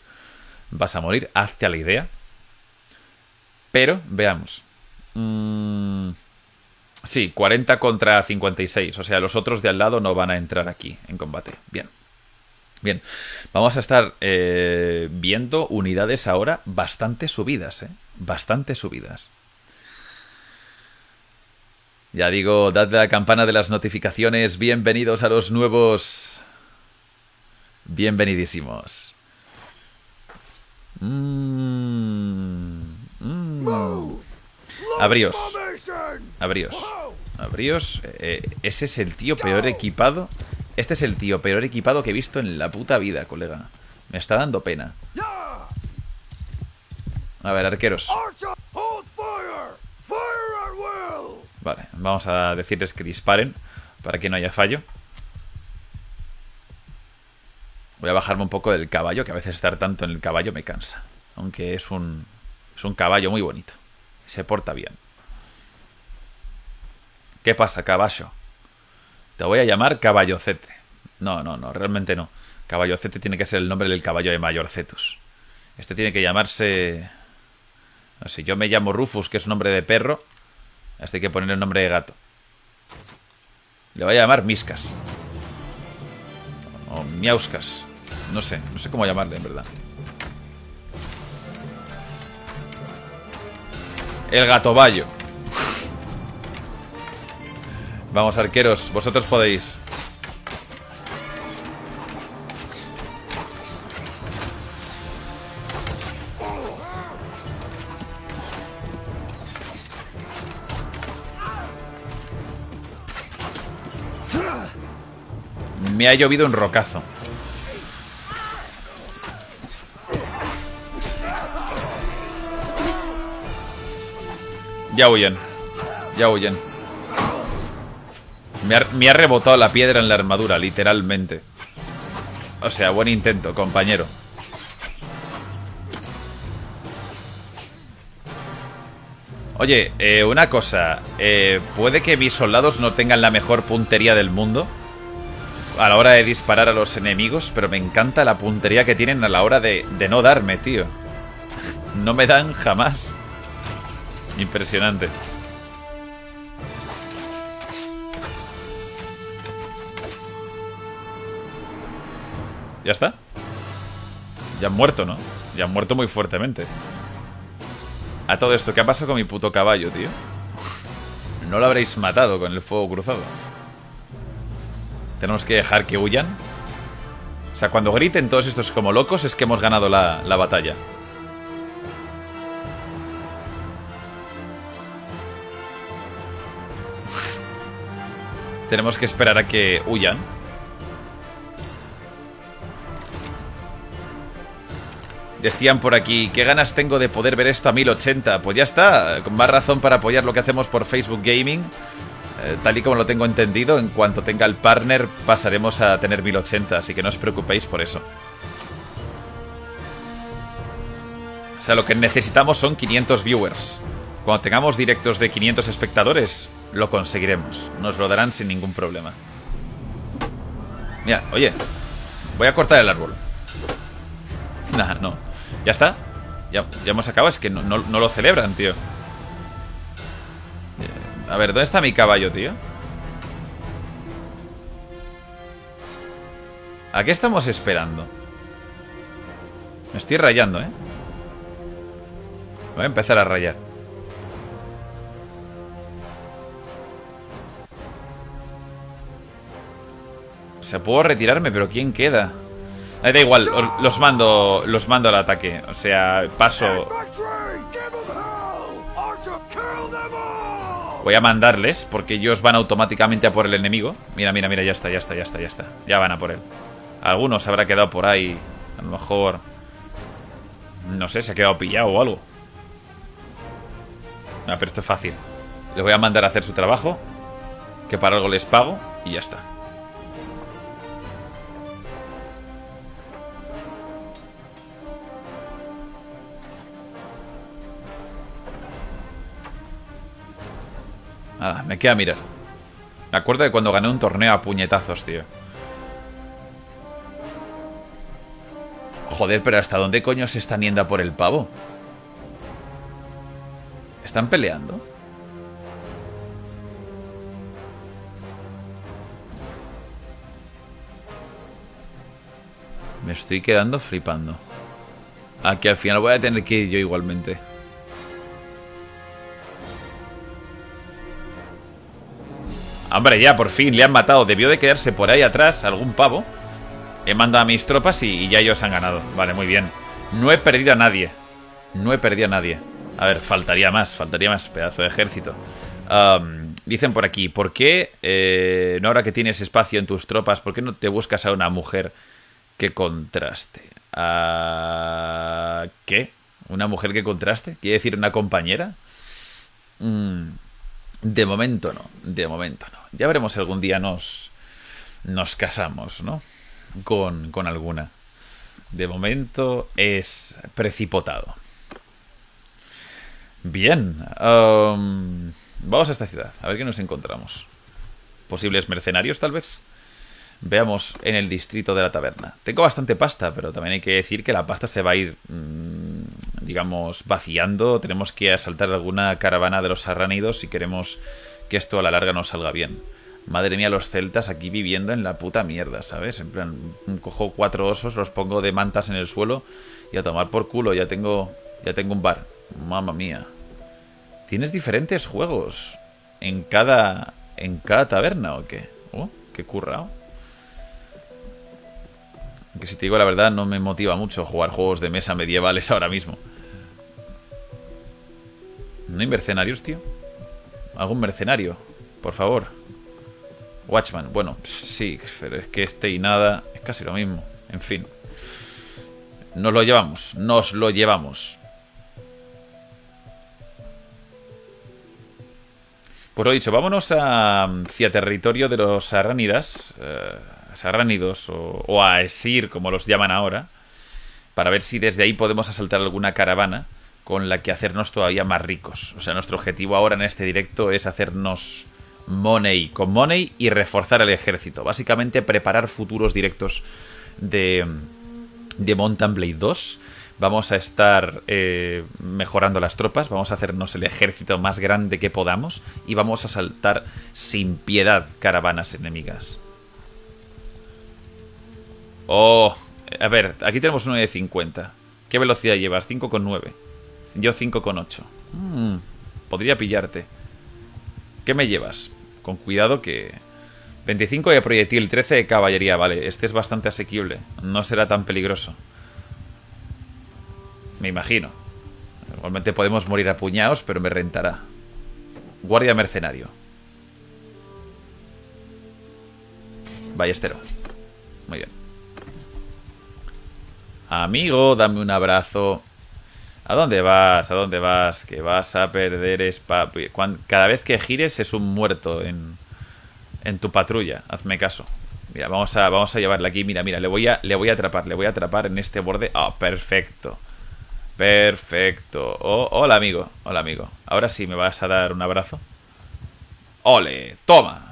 Vas a morir. Hazte a la idea. Pero, veamos. Mmm... Sí, cuarenta contra cincuenta y seis. O sea, los otros de al lado no van a entrar aquí en combate. Bien. Bien. Vamos a estar eh, viendo unidades ahora bastante subidas, ¿eh? Bastante subidas. Ya digo, dadle a la campana de las notificaciones. Bienvenidos a los nuevos. Bienvenidísimos. Mm. Mm. Abríos. Abríos. Abríos. Eh, ese es el tío peor equipado. Este es el tío peor equipado que he visto en la puta vida, colega. Me está dando pena. A ver, arqueros. Vale, vamos a decirles que disparen para que no haya fallo. Voy a bajarme un poco del caballo, que a veces estar tanto en el caballo me cansa. Aunque es un, es un caballo muy bonito. Se porta bien. ¿Qué pasa, caballo? Te voy a llamar Caballocete. No, no, no, realmente no. Caballocete tiene que ser el nombre del caballo de Mayorcetus. Este tiene que llamarse... No sé, yo me llamo Rufus, que es nombre de perro. Este hay que ponerle el nombre de gato. Le voy a llamar Miscas. O Miauscas. No sé, no sé cómo llamarle, en verdad. El gatoballo. Vamos, arqueros, vosotros podéis... Me ha llovido un rocazo. Ya huyen. Ya huyen. Me ha, me ha rebotado la piedra en la armadura, literalmente. O sea, buen intento, compañero. Oye, eh, una cosa. Eh, puede que mis soldados no tengan la mejor puntería del mundo a la hora de disparar a los enemigos, pero me encanta la puntería que tienen a la hora de, de no darme, tío. No me dan jamás. Impresionante. ¿Ya está? Ya han muerto, ¿no? Ya han muerto muy fuertemente. A todo esto, ¿qué ha pasado con mi puto caballo, tío? No lo habréis matado con el fuego cruzado. Tenemos que dejar que huyan. O sea, cuando griten todos estos como locos es que hemos ganado la, la batalla. Tenemos que esperar a que huyan. Decían por aquí, ¿qué ganas tengo de poder ver esto a mil ochenta? Pues ya está, con más razón para apoyar lo que hacemos por Facebook Gaming. Tal y como lo tengo entendido, en cuanto tenga el partner pasaremos a tener mil ochenta, así que no os preocupéis por eso. O sea, lo que necesitamos son quinientos viewers. Cuando tengamos directos de quinientos espectadores, lo conseguiremos. Nos lo darán sin ningún problema. Mira, oye, voy a cortar el árbol. Nah, no. ¿Ya está? Ya, ya hemos acabado, es que no, no, no lo celebran, tío. A ver, ¿dónde está mi caballo, tío? ¿A qué estamos esperando? Me estoy rayando, ¿eh? Voy a empezar a rayar. O sea, puedo retirarme, pero ¿quién queda? Eh, da igual, los mando, los mando al ataque. O sea, paso... Voy a mandarles, porque ellos van automáticamente a por el enemigo. Mira, mira, mira, ya está, ya está, ya está, ya está. Ya van a por él. Algunos habrá quedado por ahí. A lo mejor... No sé, se ha quedado pillado o algo. No, pero esto es fácil. Les voy a mandar a hacer su trabajo, que para algo les pago, y ya está. Nada, me queda mirar. Me acuerdo de cuando gané un torneo a puñetazos, tío. Joder, pero ¿hasta dónde coño se están yendo por el pavo? ¿Están peleando? Me estoy quedando flipando. Aquí al final voy a tener que ir yo igualmente. Hombre, ya, por fin, le han matado. Debió de quedarse por ahí atrás algún pavo. He mandado a mis tropas y, y ya ellos han ganado. Vale, muy bien. No he perdido a nadie. No he perdido a nadie. A ver, faltaría más, faltaría más. Pedazo de ejército. Um, dicen por aquí, ¿por qué eh, ahora que tienes espacio en tus tropas, por qué no te buscas a una mujer que contraste? ¿A qué? ¿Una mujer que contraste? ¿Quiere decir una compañera? Mm, de momento no, de momento no. Ya veremos si algún día nos, nos casamos, ¿no? Con, con alguna. De momento es precipitado. Bien. Um, vamos a esta ciudad, a ver qué nos encontramos. Posibles mercenarios, tal vez. Veamos en el distrito de la taberna. Tengo bastante pasta, pero también hay que decir que la pasta se va a ir, digamos, vaciando. Tenemos que asaltar alguna caravana de los sarranidos si queremos que esto a la larga nos salga bien. Madre mía, los celtas aquí viviendo en la puta mierda, ¿sabes? En plan, cojo cuatro osos, los pongo de mantas en el suelo y a tomar por culo. Ya tengo, ya tengo un bar. Mamma mía. ¿Tienes diferentes juegos en cada, en cada taberna o qué? Oh, qué currao. Que si te digo la verdad, no me motiva mucho jugar juegos de mesa medievales ahora mismo. ¿No hay mercenarios, tío? ¿Algún mercenario? Por favor. Watchman, bueno, sí, pero es que este y nada es casi lo mismo. En fin. Nos lo llevamos, nos lo llevamos. Pues lo dicho, vámonos a, hacia territorio de los Sarranidas. Eh, Sarránidos o, o a Esir, como los llaman ahora, para ver si desde ahí podemos asaltar alguna caravana con la que hacernos todavía más ricos. O sea, nuestro objetivo ahora en este directo es hacernos money con money y reforzar el ejército. Básicamente preparar futuros directos de, de Mount and Blade dos. Vamos a estar eh, mejorando las tropas, vamos a hacernos el ejército más grande que podamos y vamos a asaltar sin piedad caravanas enemigas. Oh, a ver, aquí tenemos uno de cincuenta. ¿Qué velocidad llevas? cinco coma nueve. Yo cinco coma ocho. Mm, podría pillarte. ¿Qué me llevas? Con cuidado que... veinticinco de proyectil, trece de caballería. Vale, este es bastante asequible. No será tan peligroso. Me imagino. Igualmente podemos morir a puñados, pero me rentará. Guardia mercenario. Ballestero. Muy bien. Amigo, dame un abrazo. ¿A dónde vas? ¿A dónde vas? Que vas a perder espacio. Cada vez que gires es un muerto en, en tu patrulla. Hazme caso. Mira, vamos a, vamos a llevarle aquí. Mira, mira, le voy, a, le voy a atrapar. Le voy a atrapar en este borde. Ah, oh, perfecto. Perfecto. Oh, hola, amigo. Hola, amigo. Ahora sí me vas a dar un abrazo. Ole, toma.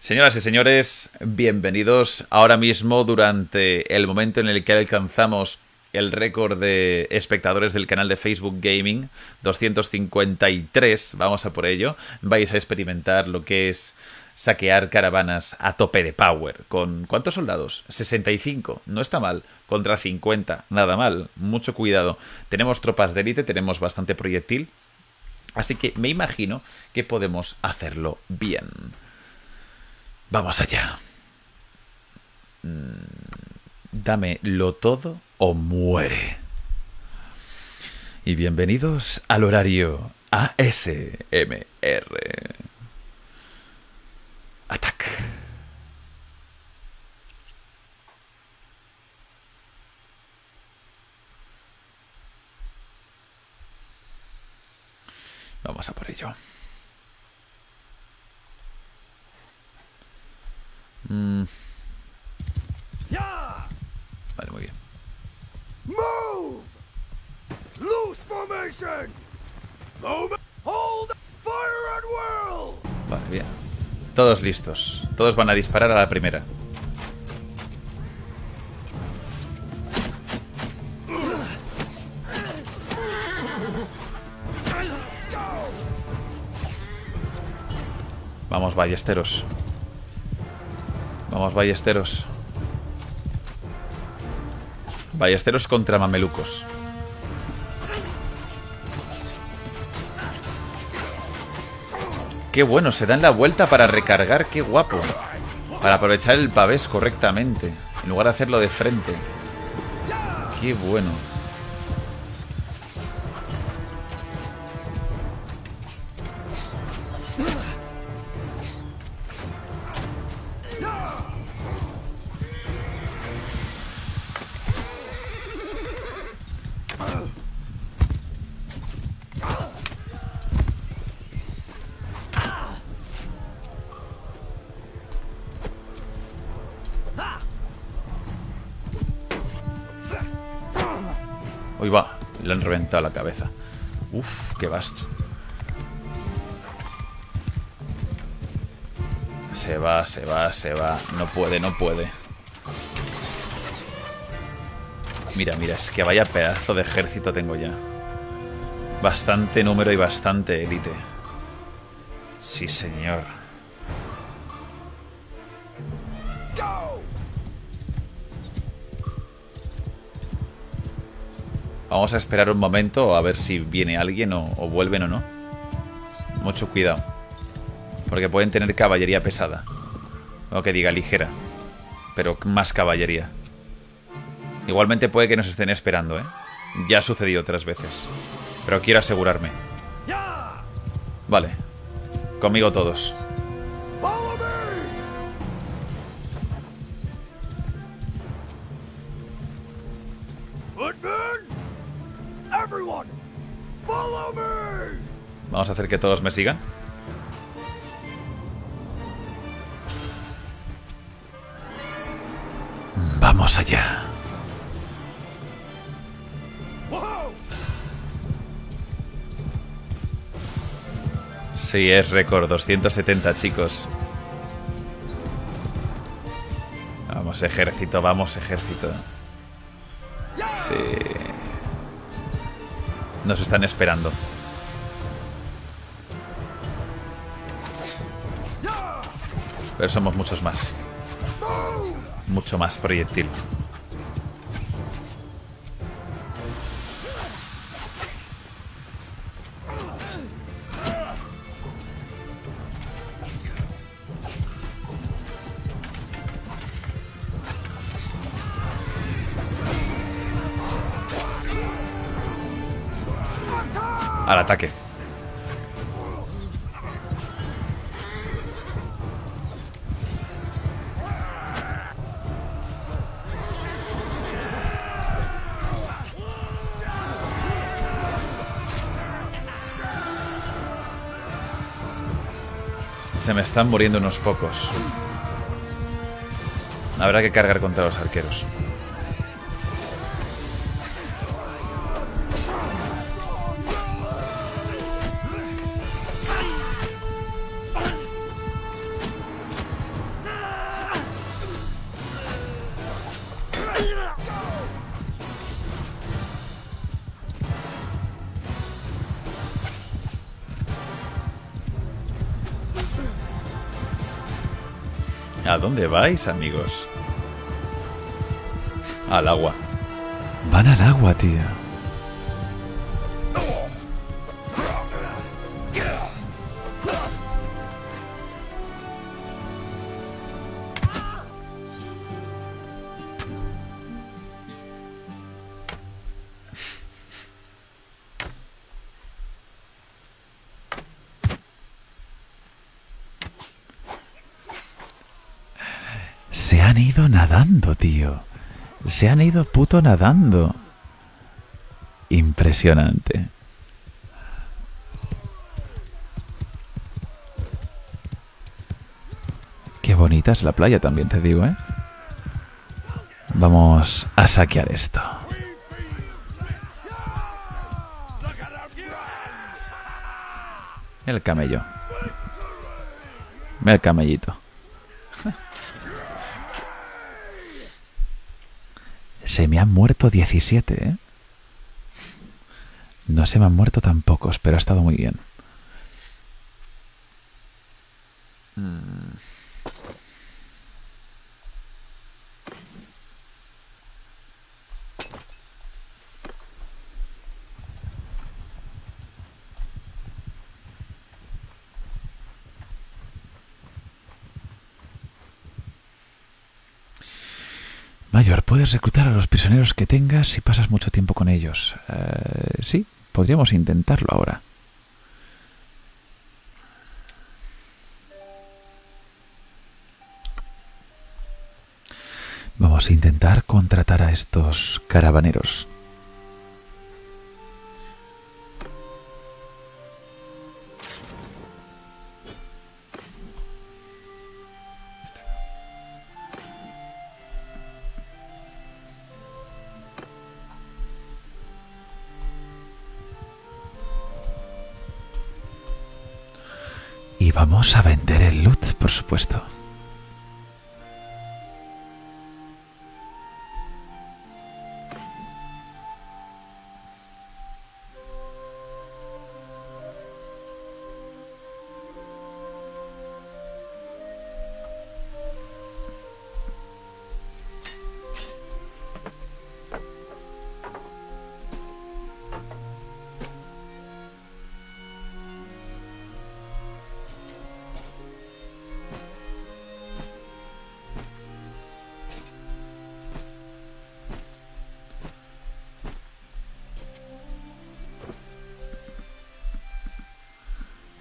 Señoras y señores, bienvenidos ahora mismo durante el momento en el que alcanzamos el récord de espectadores del canal de Facebook Gaming, doscientos cincuenta y tres, vamos a por ello. Vais a experimentar lo que es saquear caravanas a tope de power. ¿Con cuántos soldados? sesenta y cinco, no está mal. Contra cincuenta, nada mal, mucho cuidado. Tenemos tropas de élite, tenemos bastante proyectil, así que me imagino que podemos hacerlo bien. Vamos allá. Dámelo todo o muere. Y bienvenidos al horario A S M R. Ataque. Vamos a por ello. Mm. Vale, muy bien. Move. Loose formation. Hold. Fire and whirl. Vale, bien. Todos listos. Todos van a disparar a la primera. Vamos, ballesteros. Vamos, ballesteros. Ballesteros contra mamelucos. Qué bueno, se dan la vuelta para recargar, qué guapo. Para aprovechar el pavés correctamente, en lugar de hacerlo de frente. Qué bueno. Uy, va, le han reventado la cabeza. Uf, qué vasto. Se va, se va, se va. No puede, no puede. Mira, mira, es que vaya pedazo de ejército tengo ya. Bastante número y bastante élite. Sí, señor. Vamos a esperar un momento a ver si viene alguien o, o vuelven o no. Mucho cuidado. Porque pueden tener caballería pesada. O que diga ligera. Pero más caballería. Igualmente puede que nos estén esperando, ¿eh? Ya ha sucedido otras veces. Pero quiero asegurarme. Vale. Conmigo todos. Vamos a hacer que todos me sigan. Vamos allá. Sí, es récord, doscientos setenta chicos. Vamos ejército, vamos ejército. Sí. Nos están esperando. Pero somos muchos más. Mucho más proyectil. Al ataque. Se me están muriendo unos pocos. Habrá que cargar contra los arqueros. ¿A dónde vais, amigos? Al agua. Van al agua, tía. Se han ido nadando, tío. Se han ido puto nadando. Impresionante. Qué bonita es la playa también, te digo, ¿eh? Vamos a saquear esto. El camello. El camellito. Se me han muerto diecisiete, ¿eh? No se me han muerto tan pocos, pero ha estado muy bien. Mayor, puedes reclutar a los prisioneros que tengas si pasas mucho tiempo con ellos. Eh, sí, podríamos intentarlo ahora. Vamos a intentar contratar a estos caravaneros. Y vamos a vender el loot, por supuesto.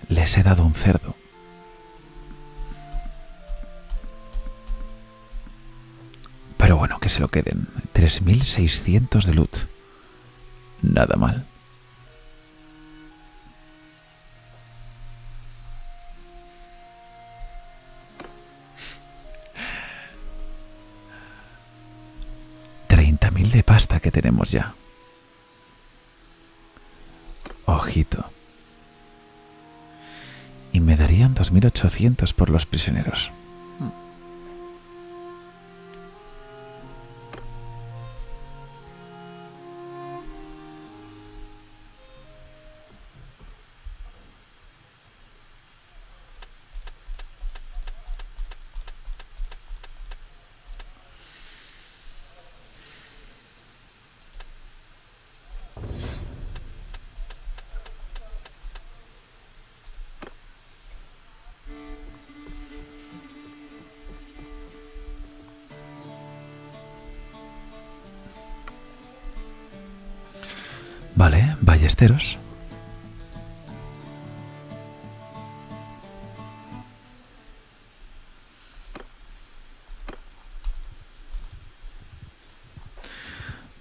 Les he dado un cerdo. Pero bueno, que se lo queden. tres mil seiscientos de loot. Nada mal. treinta mil de pasta que tenemos ya. Ojito. Y me darían dos mil ochocientos por los prisioneros. Vale, ballesteros.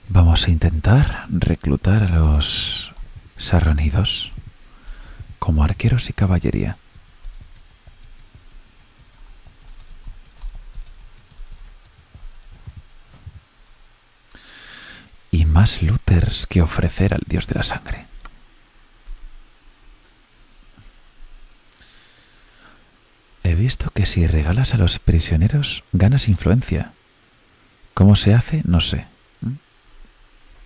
Vamos a intentar reclutar a los sarranidos como arqueros y caballería. Más looters que ofrecer al dios de la sangre. He visto que si regalas a los prisioneros ganas influencia. ¿Cómo se hace? No sé.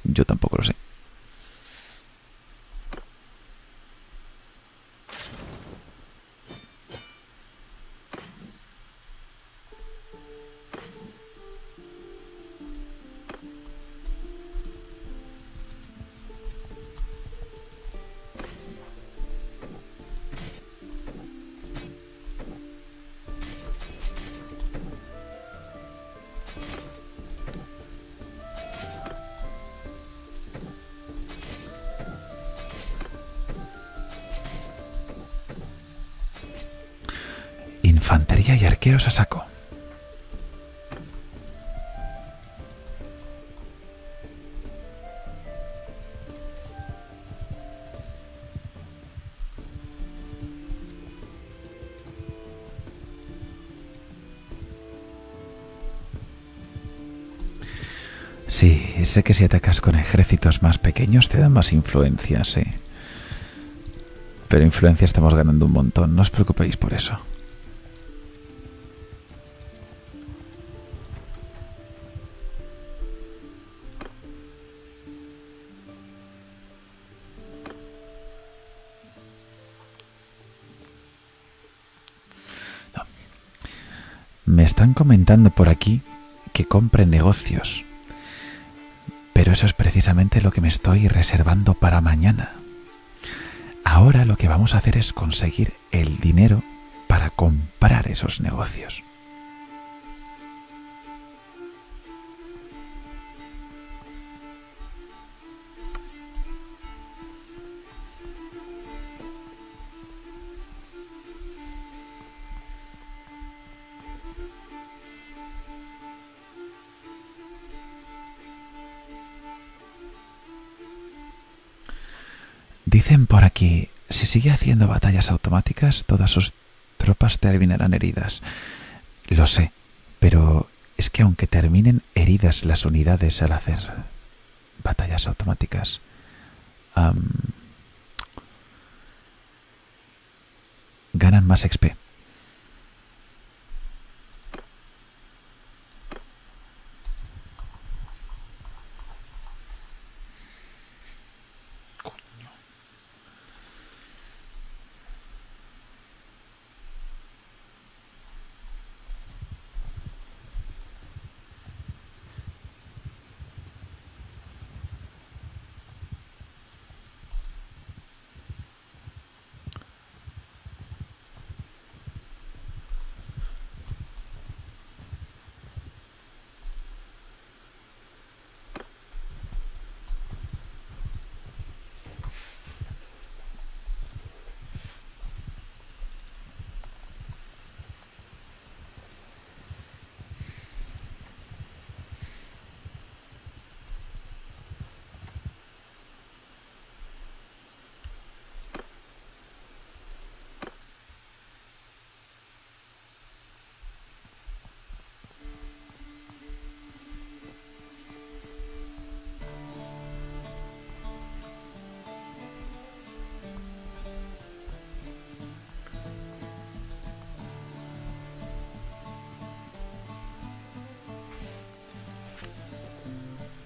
Yo tampoco lo sé. Infantería y arqueros a saco. Sí, sé que si atacas con ejércitos más pequeños te dan más influencia, sí. Pero influencia estamos ganando un montón, no os preocupéis por eso. Están comentando por aquí que compre negocios, pero eso es precisamente lo que me estoy reservando para mañana. Ahora lo que vamos a hacer es conseguir el dinero para comprar esos negocios. Dicen por aquí, si sigue haciendo batallas automáticas, todas sus tropas terminarán heridas. Lo sé, pero es que aunque terminen heridas las unidades al hacer batallas automáticas... Um, ganan más X P.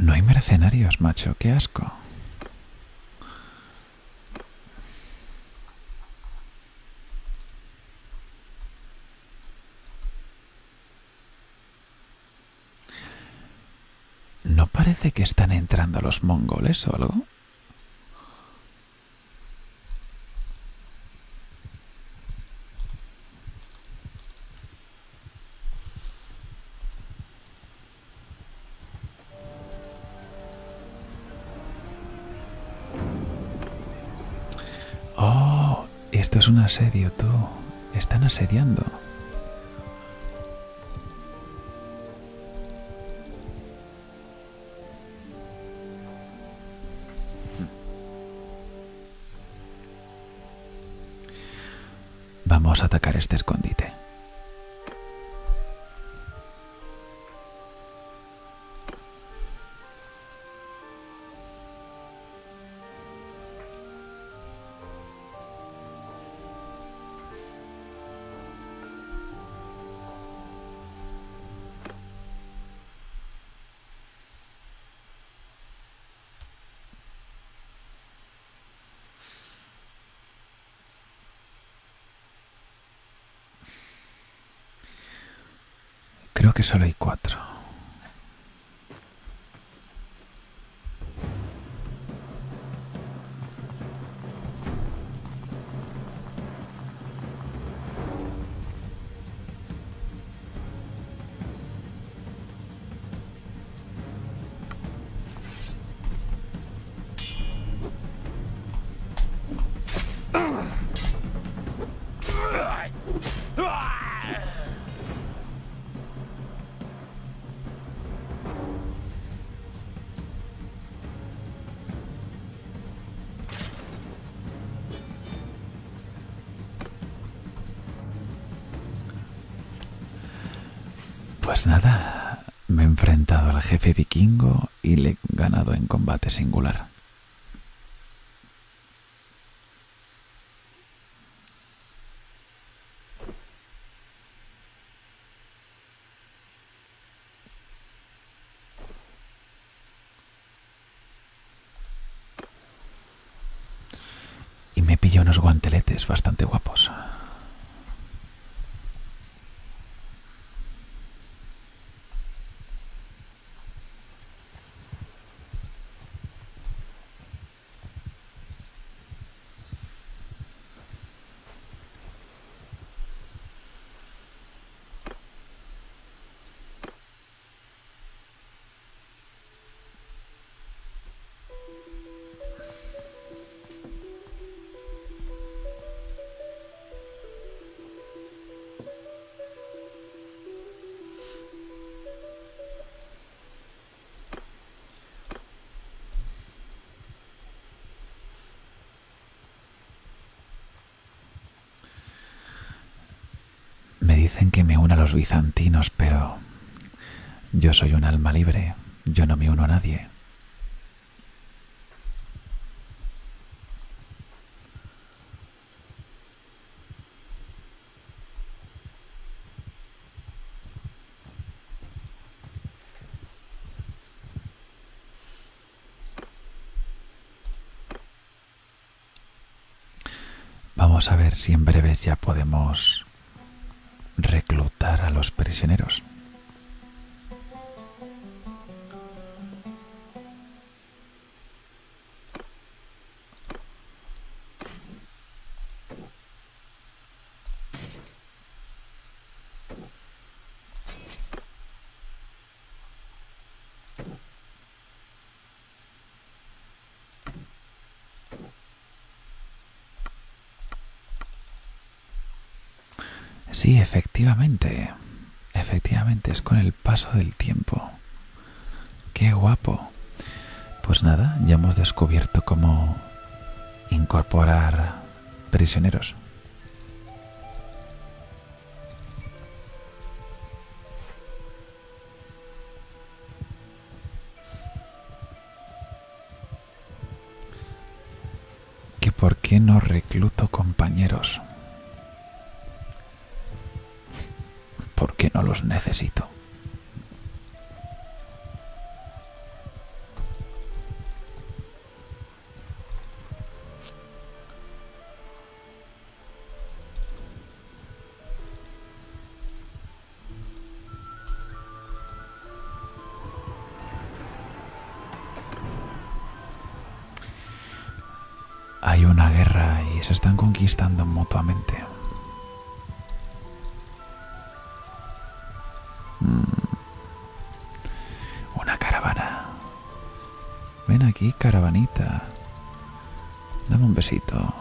No hay mercenarios, macho, qué asco. ¿No parece que están entrando los mongoles o algo? Un asedio, tú. Están asediando. Vamos a atacar este escondite. Creo que solo hay cuatro. Pues nada, me he enfrentado al jefe vikingo y le he ganado en combate singular. Y me pillo unos guanteletes bastante guapos. dicen que me una a los bizantinos, pero yo soy un alma libre, yo no me uno a nadie. Vamos a ver si en breves ya podemos reclutar a los prisioneros. Sí, efectivamente, efectivamente, es con el paso del tiempo. ¡Qué guapo! Pues nada, ya hemos descubierto cómo incorporar prisioneros. ¿Que por qué no recluto compañeros? Porque no los necesito. Hay una guerra y se están conquistando mutuamente. Aquí, caravanita, dame un besito.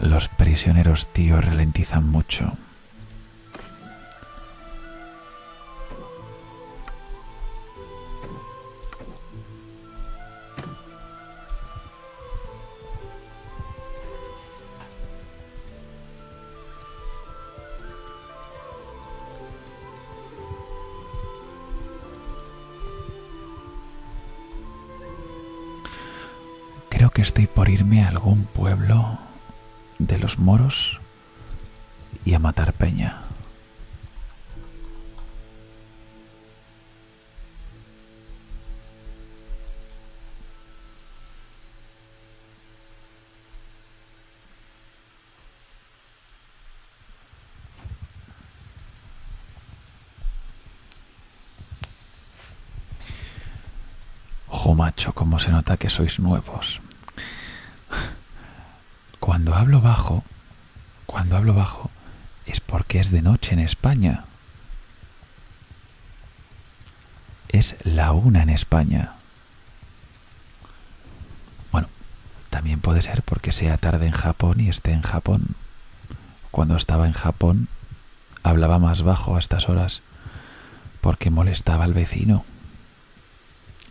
Los prisioneros, tío, ralentizan mucho. Creo que estoy por irme a algún pueblo de los moros y a matar peña. Ojo, macho, cómo se nota que sois nuevos. Cuando hablo bajo, cuando hablo bajo, es porque es de noche en España. Es la una en España. Bueno, también puede ser porque sea tarde en Japón y esté en Japón. Cuando estaba en Japón, hablaba más bajo a estas horas porque molestaba al vecino.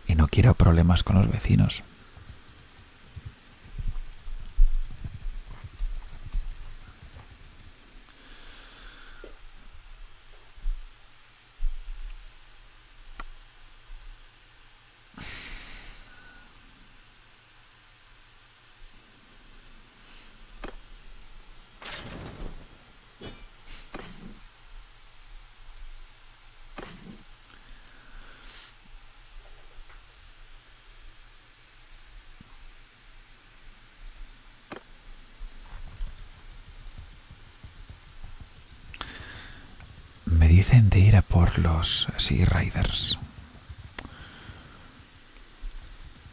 Y no quiero problemas con los vecinos. dicen de ir a por los Sea Riders.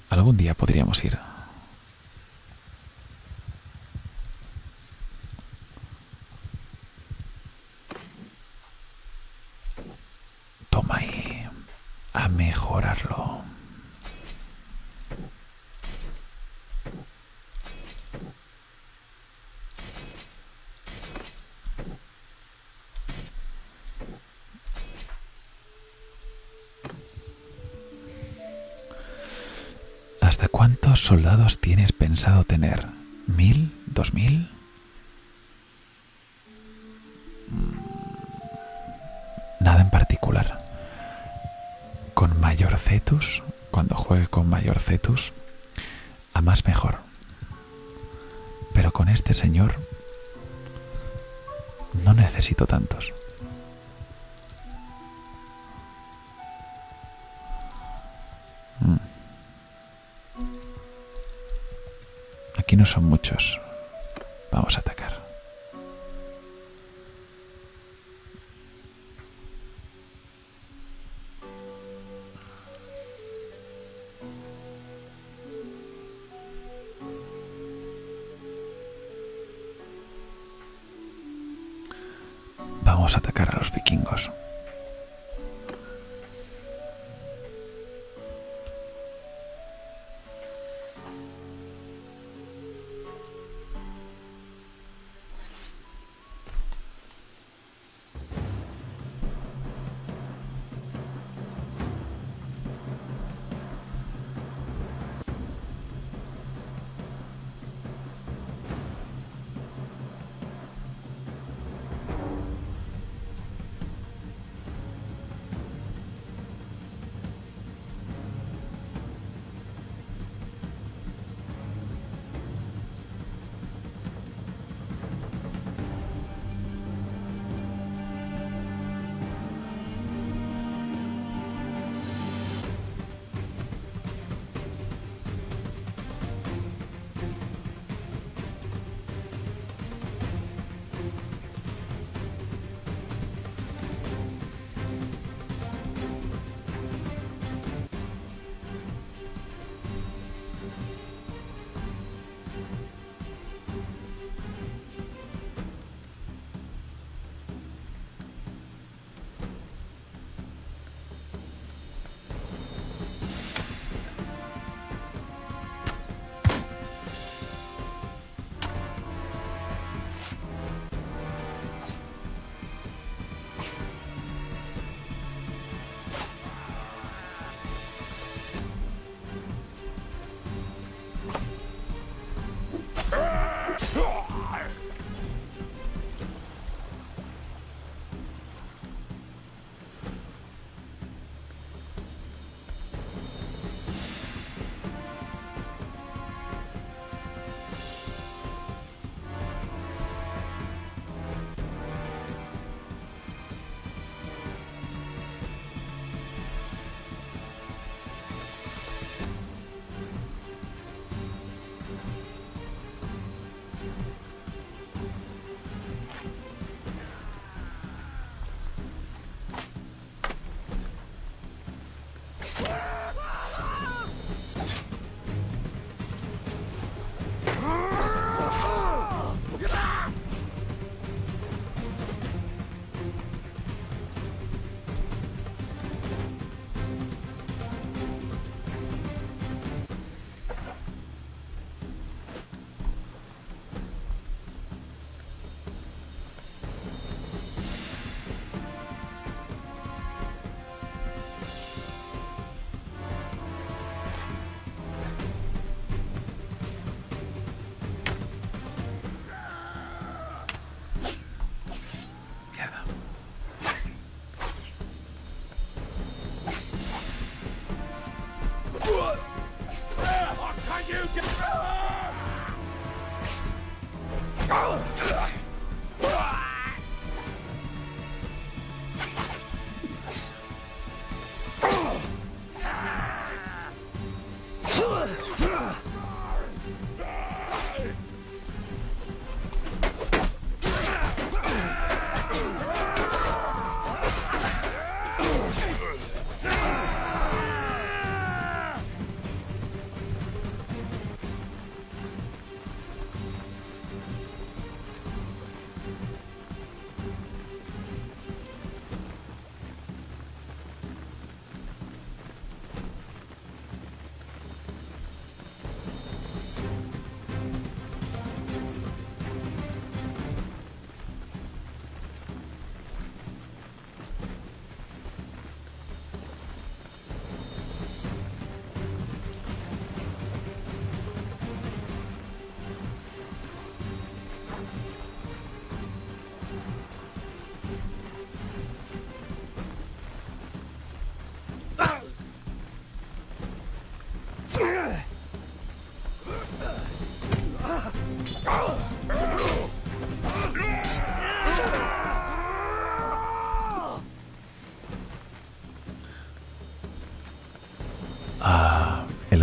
Algún día podríamos ir. Toma y a mejorarlo. ¿Hasta cuántos soldados tienes pensado tener? ¿Mil? ¿Dos mil? Nada en particular. Con Mayorcetus, cuando juegue con Mayorcetus, a más mejor. Pero con este señor no necesito tantos. Aquí no son muchos. Vamos a atacar. Vamos a atacar a los vikingos.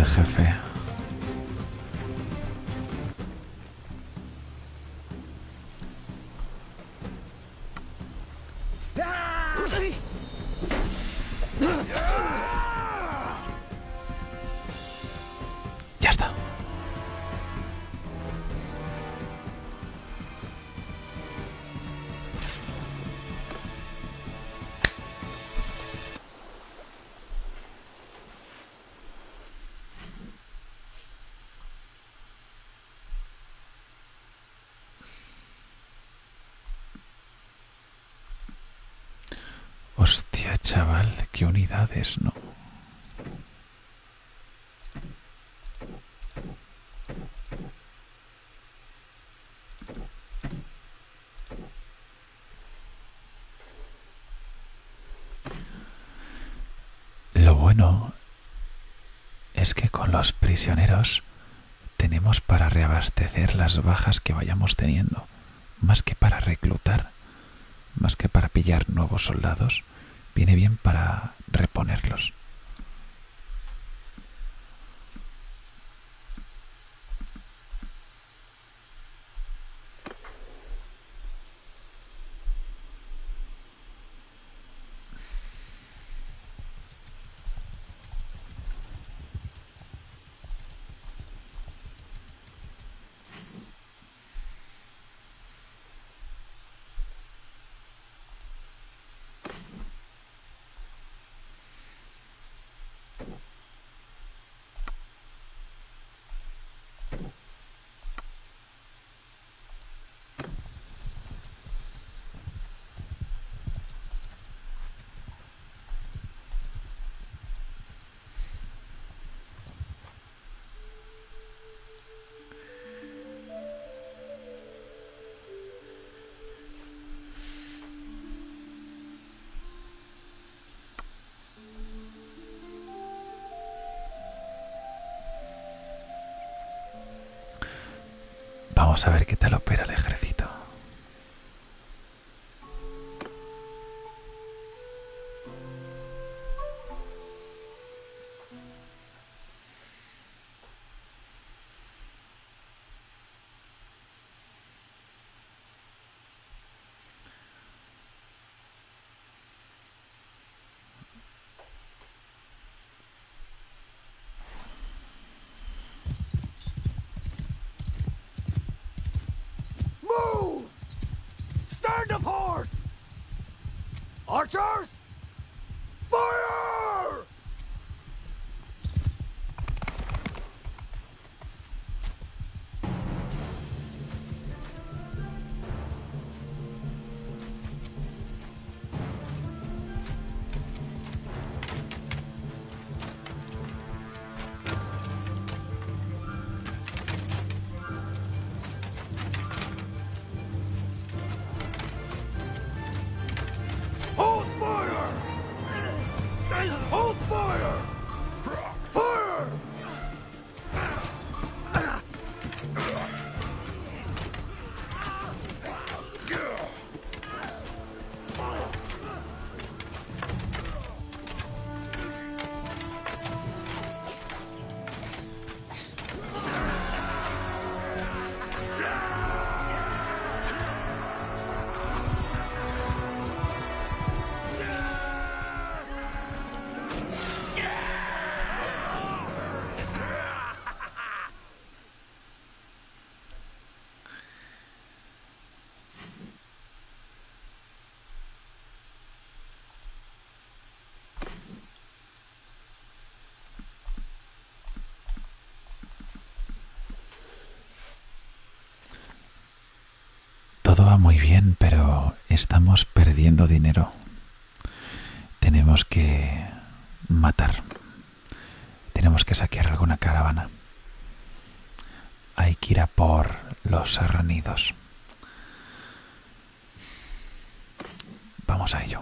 el jefe. Ya está. Hostia, chaval, qué unidades, ¿no? Lo bueno es que con los prisioneros tenemos para reabastecer las bajas que vayamos teniendo, más que para reclutar, más que para pillar nuevos soldados. Viene bien para reponerlos. Vamos a ver qué tal opera el ejército. Archers, fire! Va muy bien, pero estamos perdiendo dinero. Tenemos que matar. Tenemos que saquear alguna caravana. Hay que ir a por los sarranidos. Vamos a ello.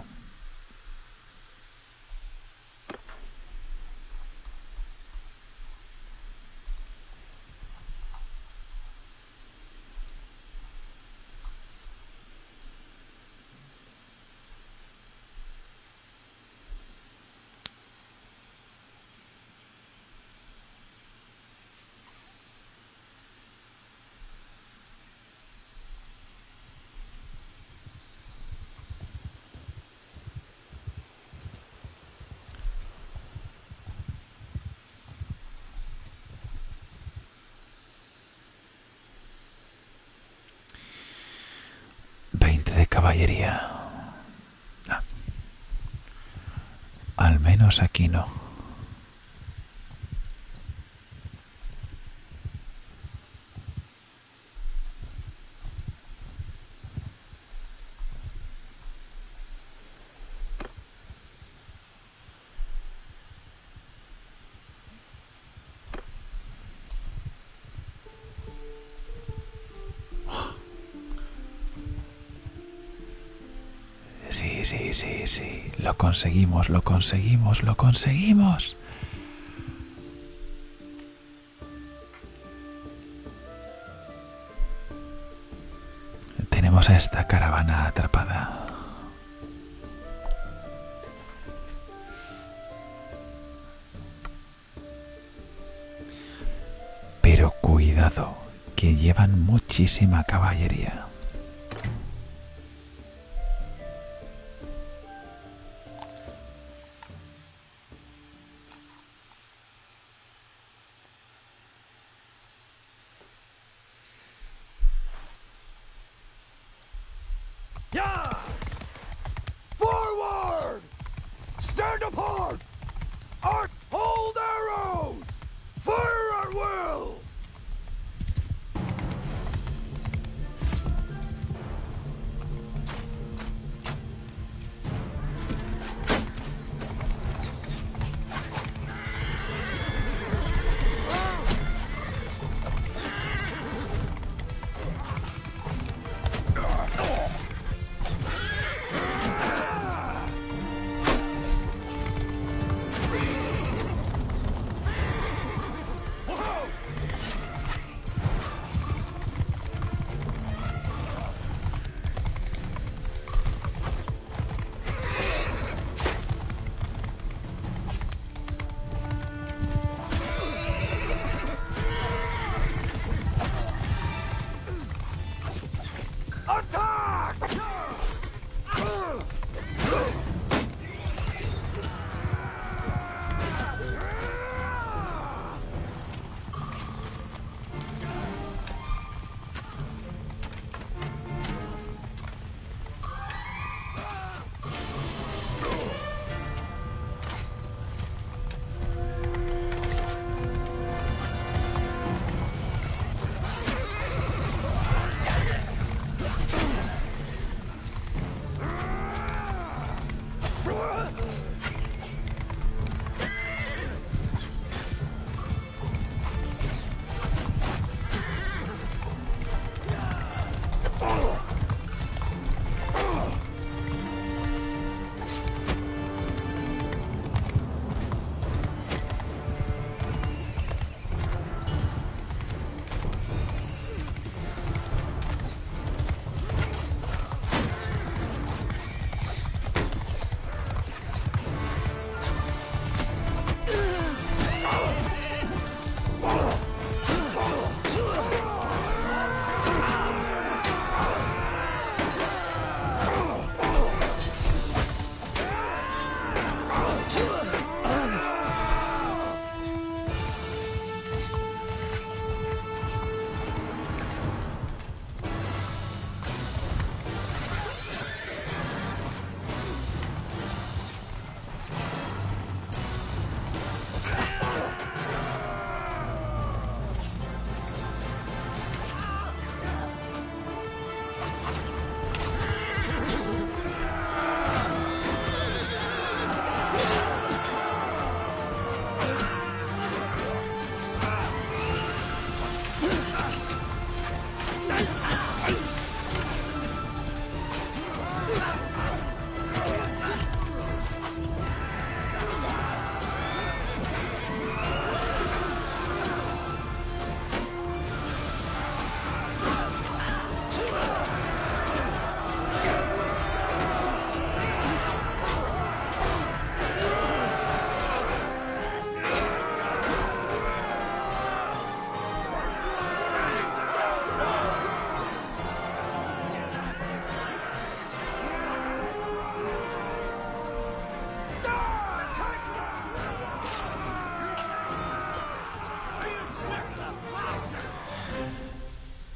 caballería. Ah. Al menos aquí no. Sí, sí, sí, sí. Lo conseguimos, lo conseguimos, lo conseguimos. Tenemos a esta caravana atrapada. Pero cuidado, que llevan muchísima caballería.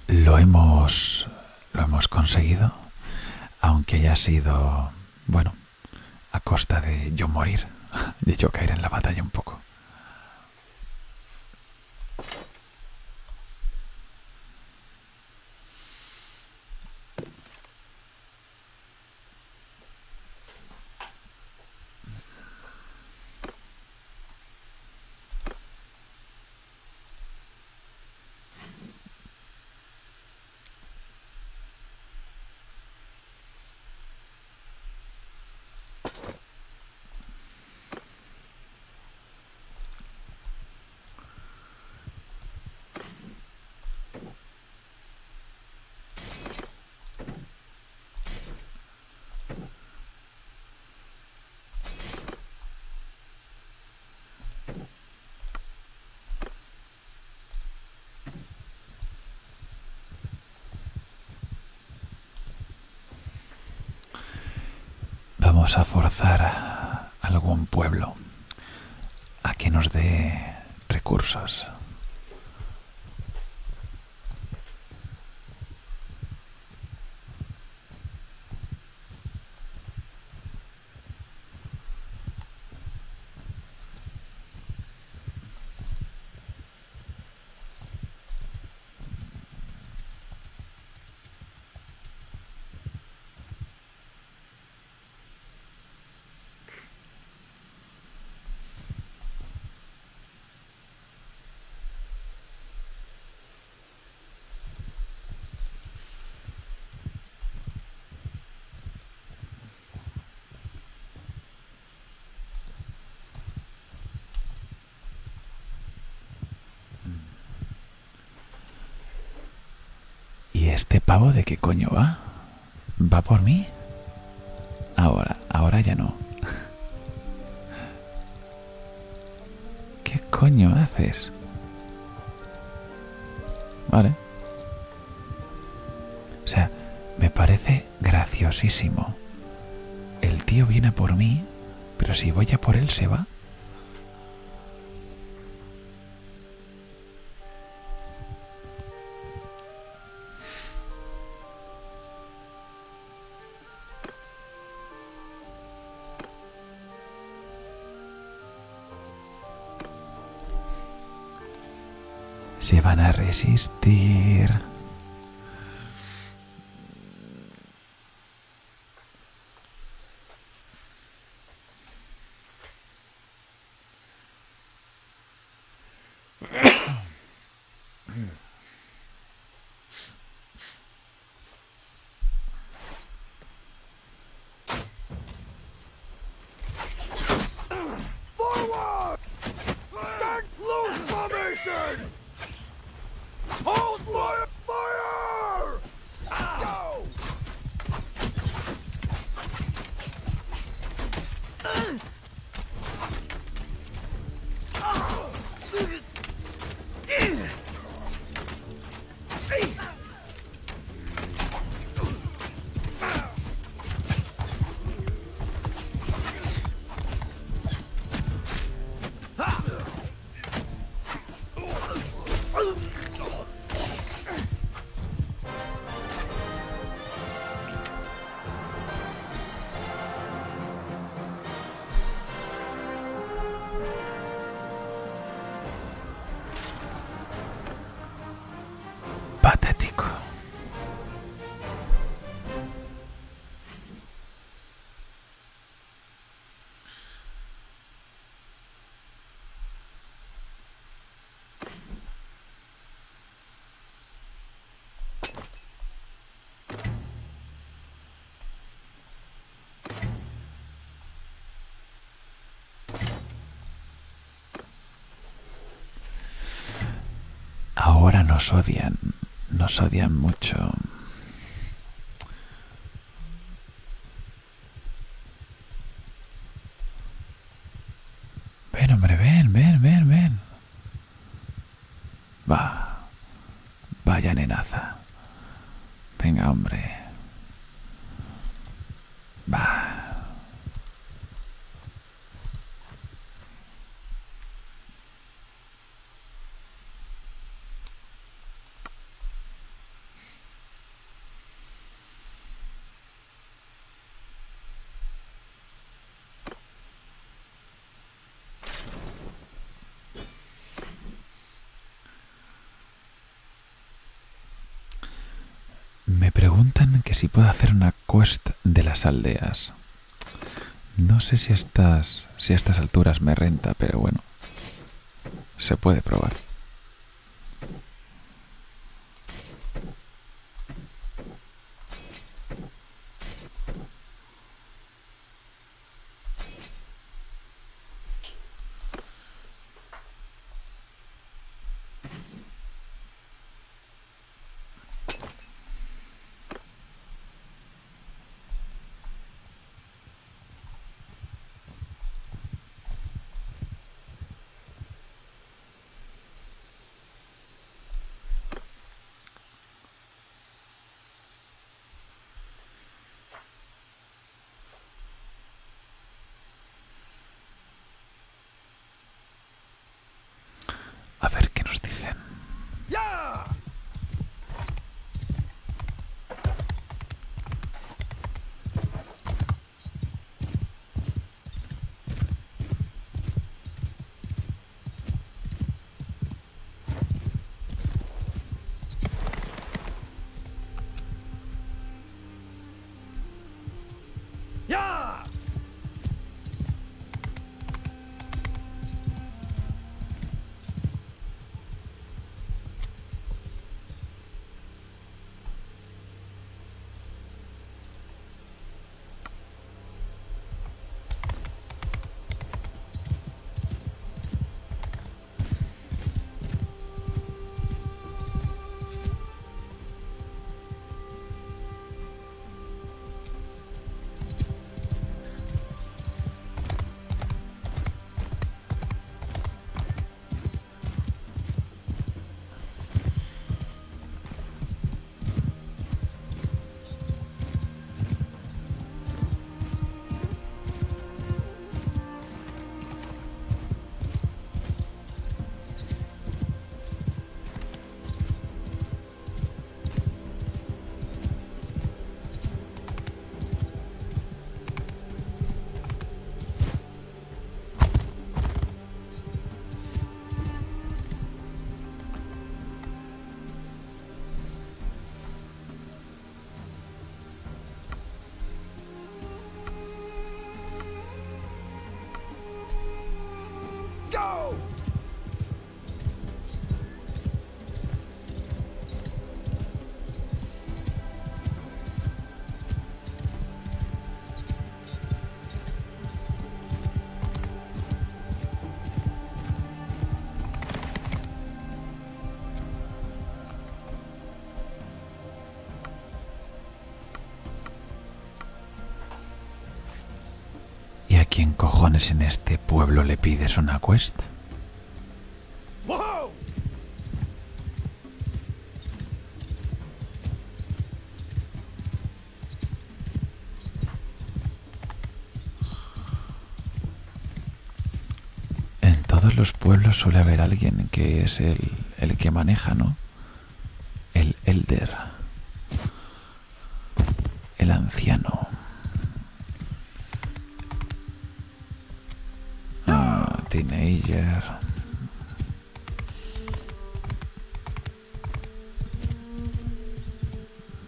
Lo hemos, lo hemos conseguido, que haya sido, bueno, a costa de yo morir, de yo caer en la batalla un poco. Vamos a forzar a algún pueblo a que nos dé recursos. ¿Este pavo de qué coño va? ¿Va por mí? Ahora, ahora ya no. ¿Qué coño haces? Vale. O sea, me parece graciosísimo. El tío viene a por mí, pero si voy a por él se va. Se van a resistir. Ahora nos odian, nos odian mucho. Ven, hombre, ven, ven, ven, ven. Va, vaya nenaza. Venga, hombre. Va. Dicen que si puedo hacer una quest de las aldeas. No sé si, estas, si a estas alturas me renta, pero bueno, se puede probar. ¿Quién cojones en este pueblo le pides una quest? En todos los pueblos suele haber alguien que es el, el que maneja, ¿no? El elder. El anciano. Teenager.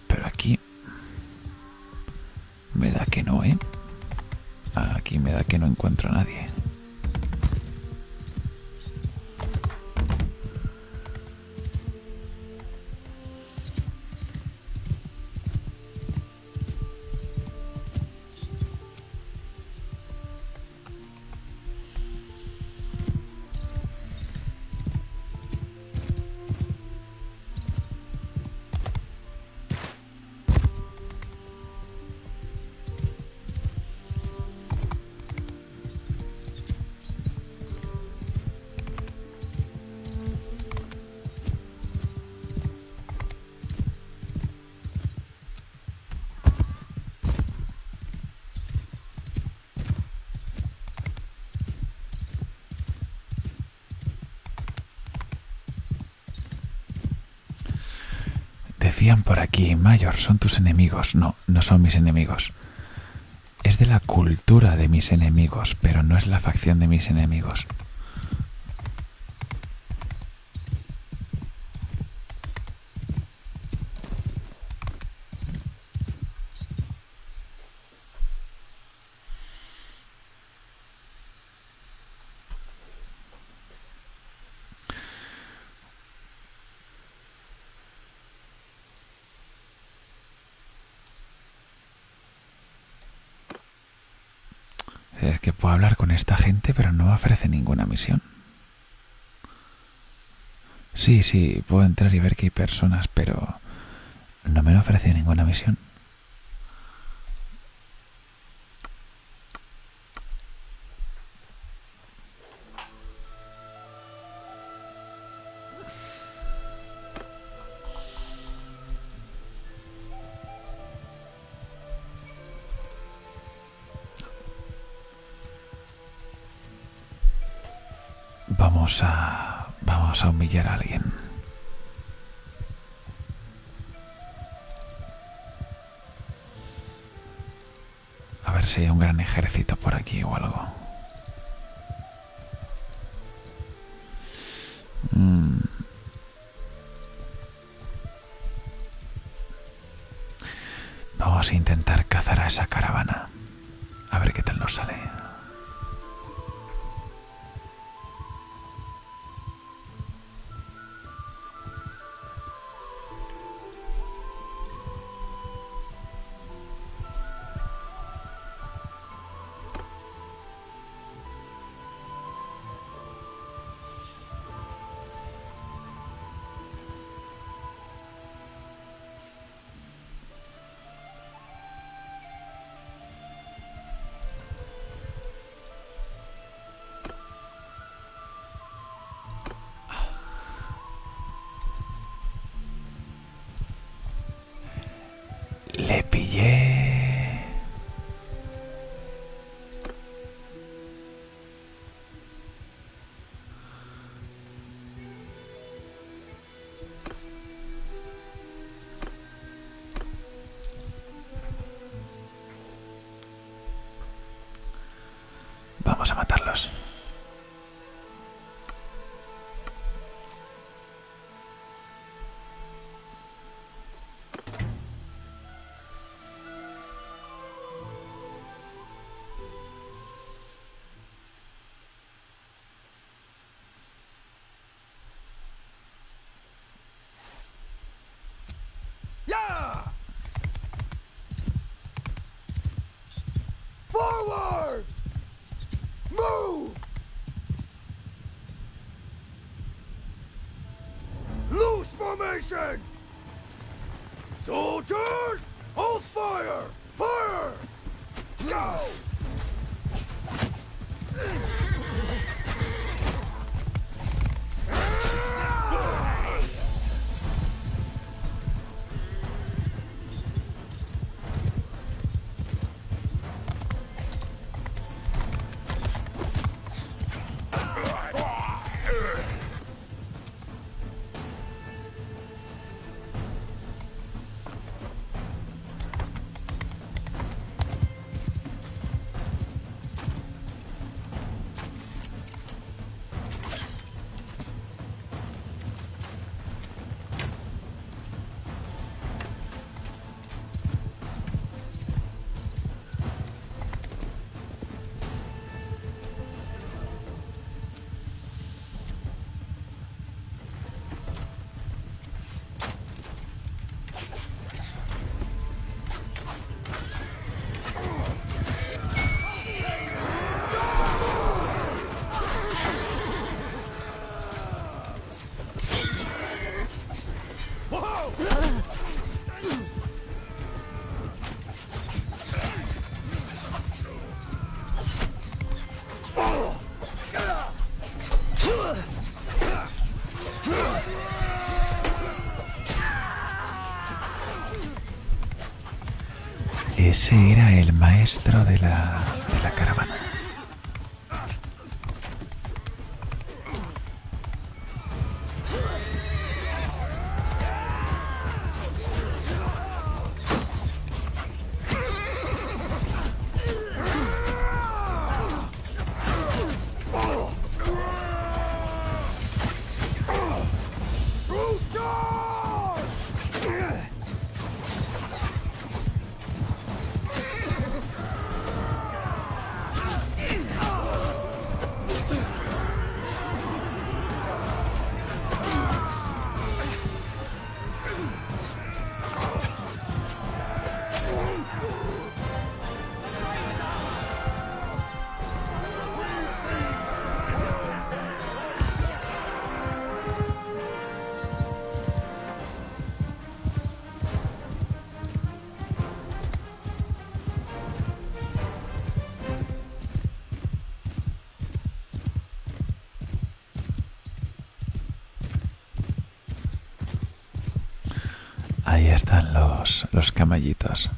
Pero aquí me da que no, ¿eh? Aquí me da que no encuentro a nadie. Decían por aquí, Mayor, son tus enemigos. No, no son mis enemigos. Es de la cultura de mis enemigos, pero no es la facción de mis enemigos. Es que puedo hablar con esta gente, pero no me ofrece ninguna misión. Sí, sí, puedo entrar y ver que hay personas, pero no me ofrece ninguna misión. Vamos a... Vamos a humillar a alguien. A ver si hay un gran ejército por aquí o algo. Mm. Vamos a intentar cazar a esa caravana. A ver qué tal nos sale. Vamos a matarlos. Soldiers, hold fire! Fire! Go! Ese era el maestro de la, de la caravana. Ahí están los, los camallitos.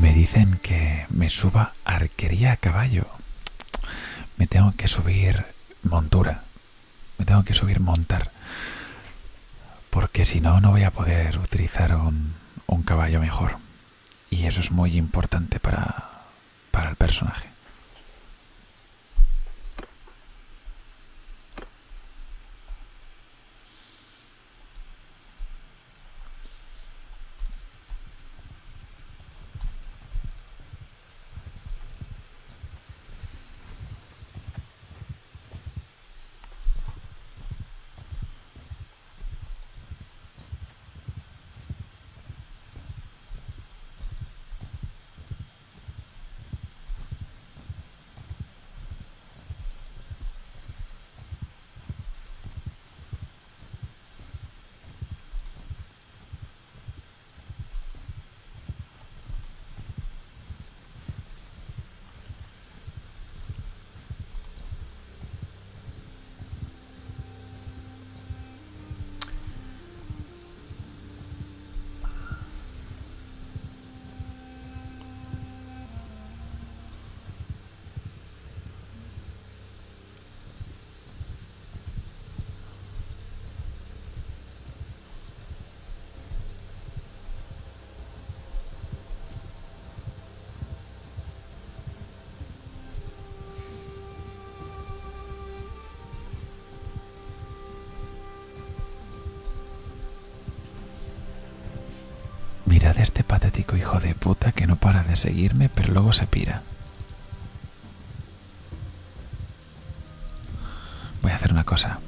Me dicen que me suba arquería a caballo. Me tengo que subir montura. Me tengo que subir montar. Porque si no, no voy a poder utilizar un, un caballo mejor. Y eso es muy importante para, para el personaje. Mirad este patético hijo de puta que no para de seguirme, pero luego se pira. Voy a hacer una cosa.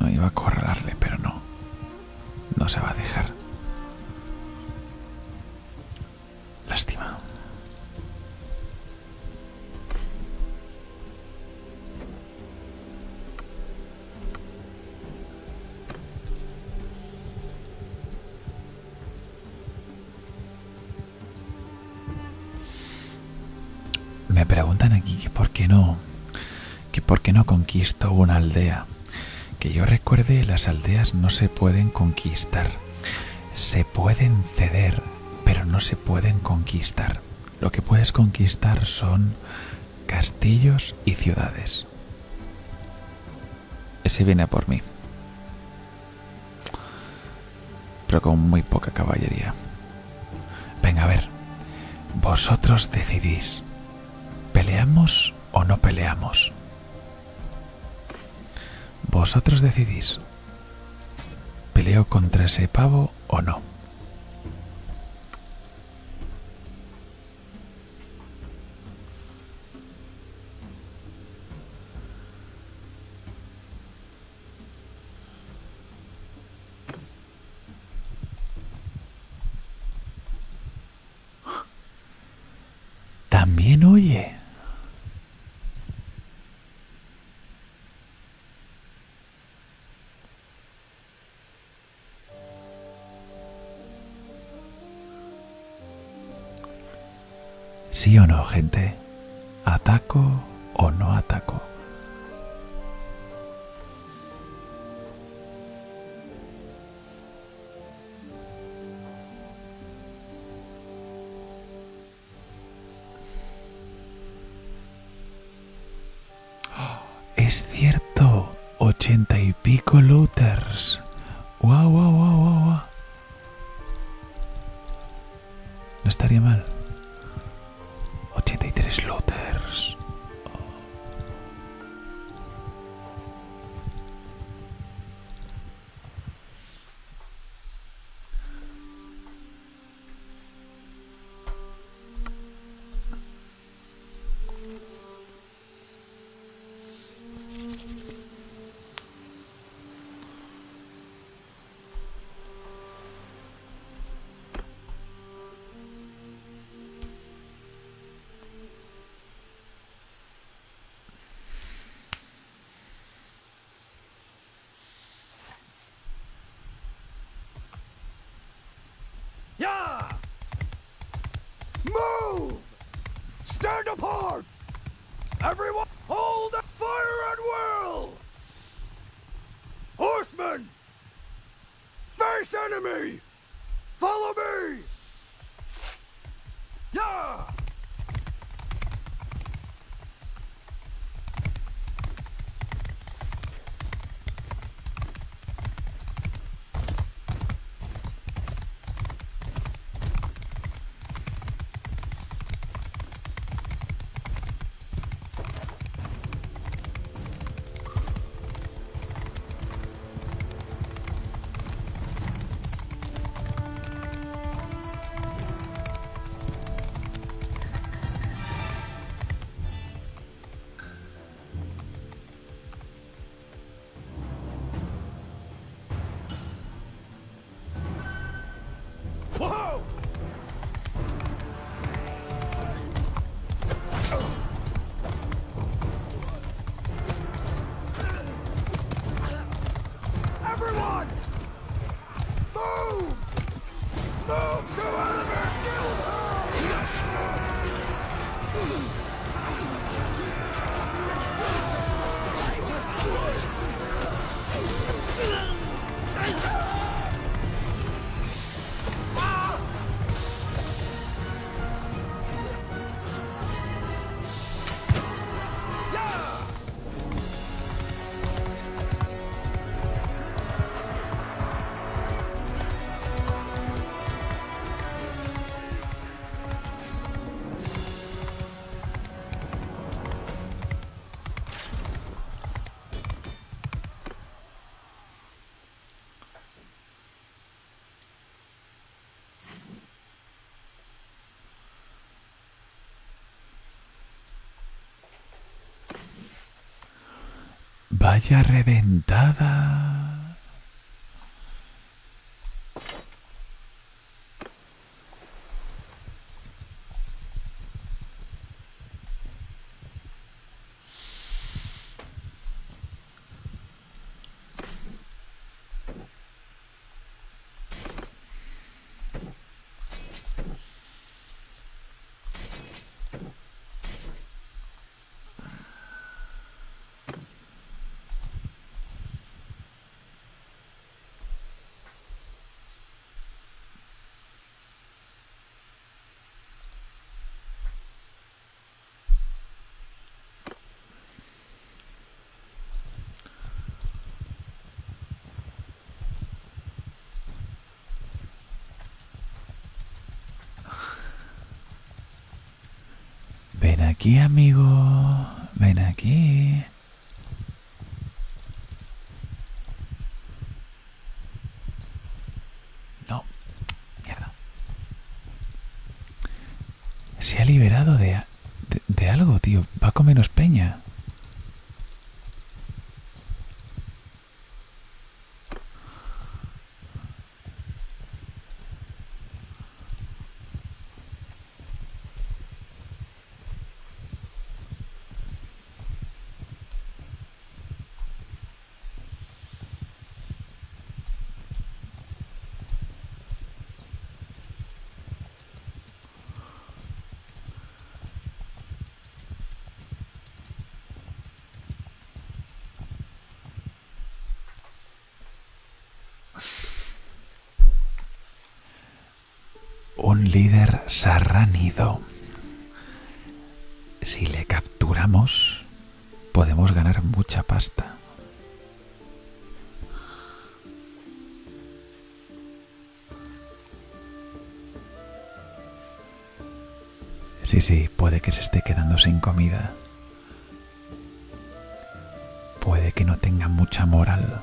No, iba a acorralarle, pero no. No se va a dejar. Lástima. Preguntan aquí que por qué no, que por qué no conquisto una aldea. Que yo recuerde, las aldeas no se pueden conquistar. Se pueden ceder, pero no se pueden conquistar. Lo que puedes conquistar son castillos y ciudades. Ese viene a por mí. Pero con muy poca caballería. Venga, a ver. Vosotros decidís. ¿Peleamos o no peleamos. Vosotros decidís. ¿Peleo contra ese pavo o no? También oye. ¿Sí o no, gente? ¿Ataco o no ataco? ¡Oh, es cierto! ¡Ochenta y pico looters! ¡Guau, guau, guau, guau, guau! No estaría mal. ochenta y tres looters. Oh. Stand apart! Everyone, hold the fire and whirl! Horsemen! Face enemy! Follow me! Yeah! Vaya reventada. Aquí, amigo, Ven aquí. No. Mierda. Se ha liberado de, de, de algo, tío. Va a comer menos peña. Líder sarránido. Si le capturamos, podemos ganar mucha pasta. Sí, sí, puede que se esté quedando sin comida. Puede que no tenga mucha moral.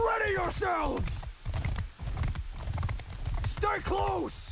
Ready yourselves! Stay close!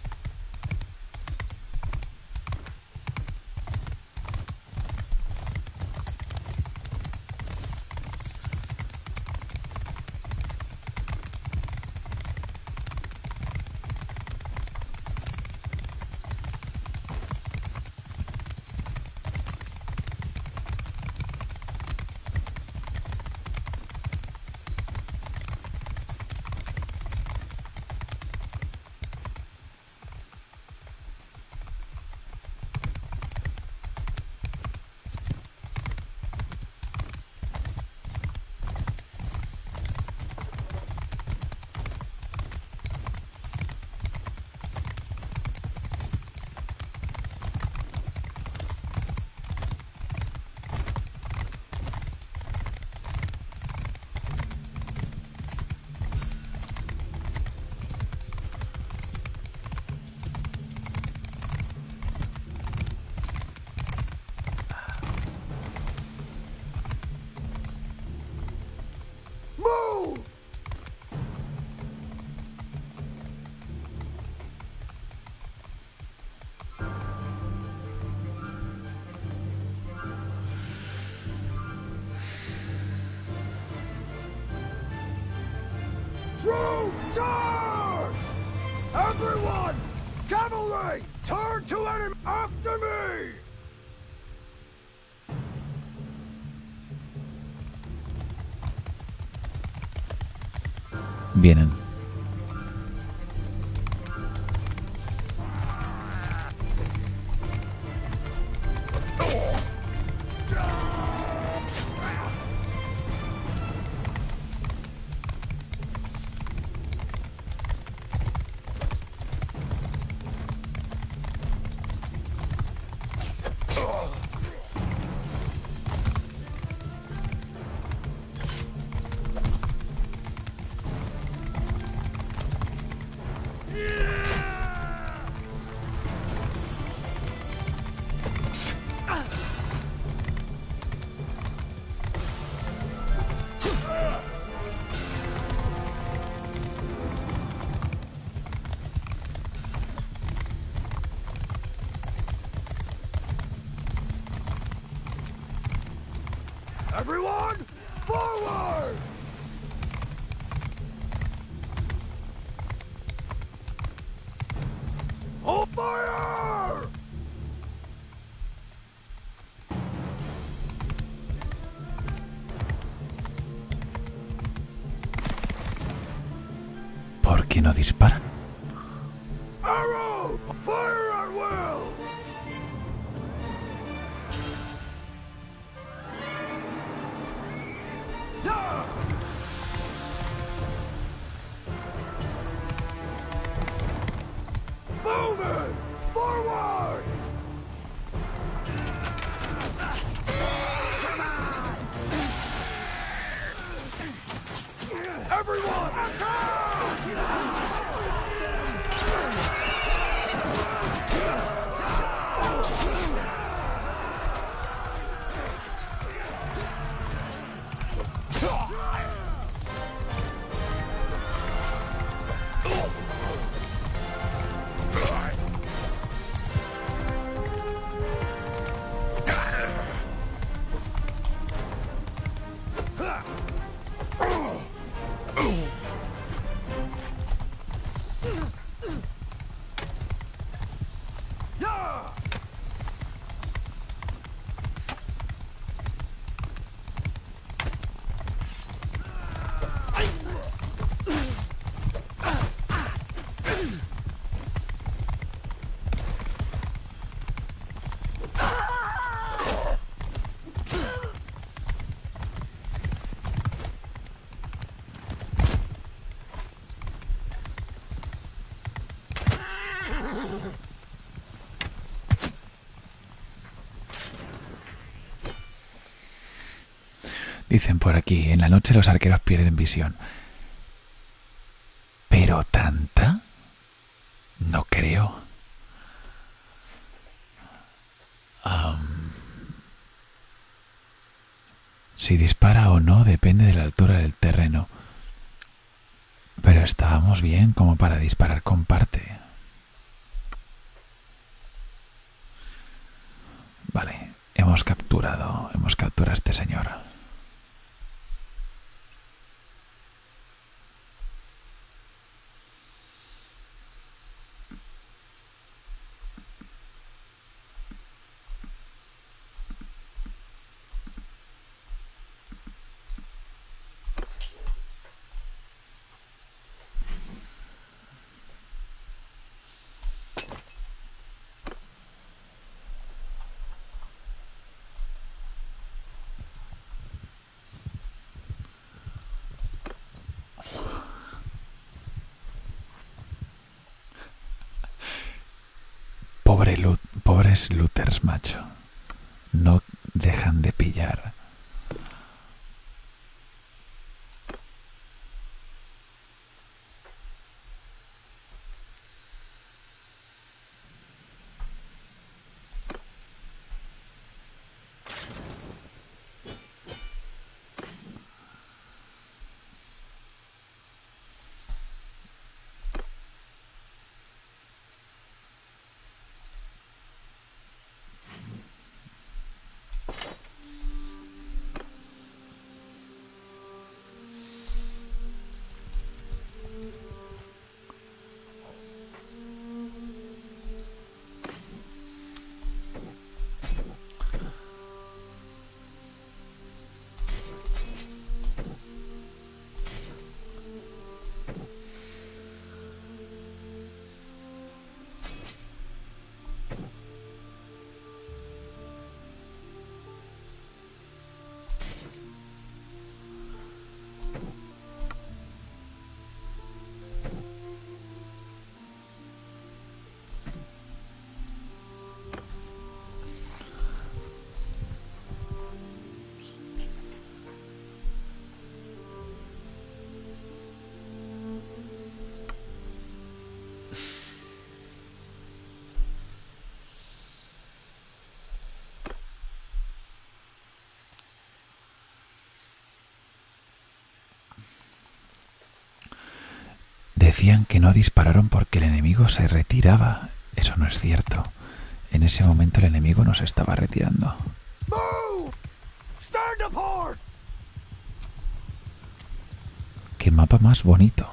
vienen. No disparan. Arrow, fire at will. Movement, forward. Everyone, attack! Dicen por aquí, en la noche los arqueros pierden visión. ¿Pero tanta? No creo. Um, si dispara o no depende de la altura del terreno. Pero estábamos bien como para disparar con parte. Vale, hemos capturado, hemos capturado a este señor. Pobres looters, macho. No dejan de pillar. Decían que no dispararon porque el enemigo se retiraba. Eso no es cierto. En ese momento el enemigo nos estaba retirando. ¡Qué mapa más bonito!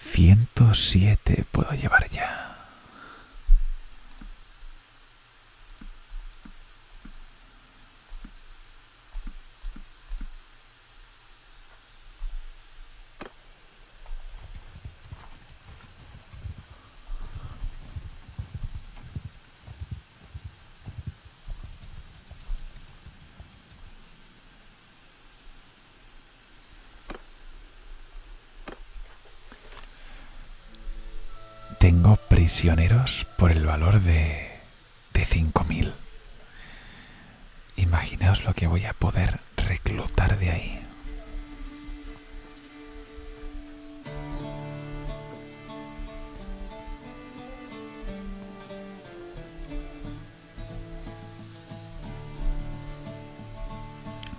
ciento siete puedo llevar ya. Tengo prisioneros por el valor de, de cinco mil. Imaginaos lo que voy a poder reclutar de ahí.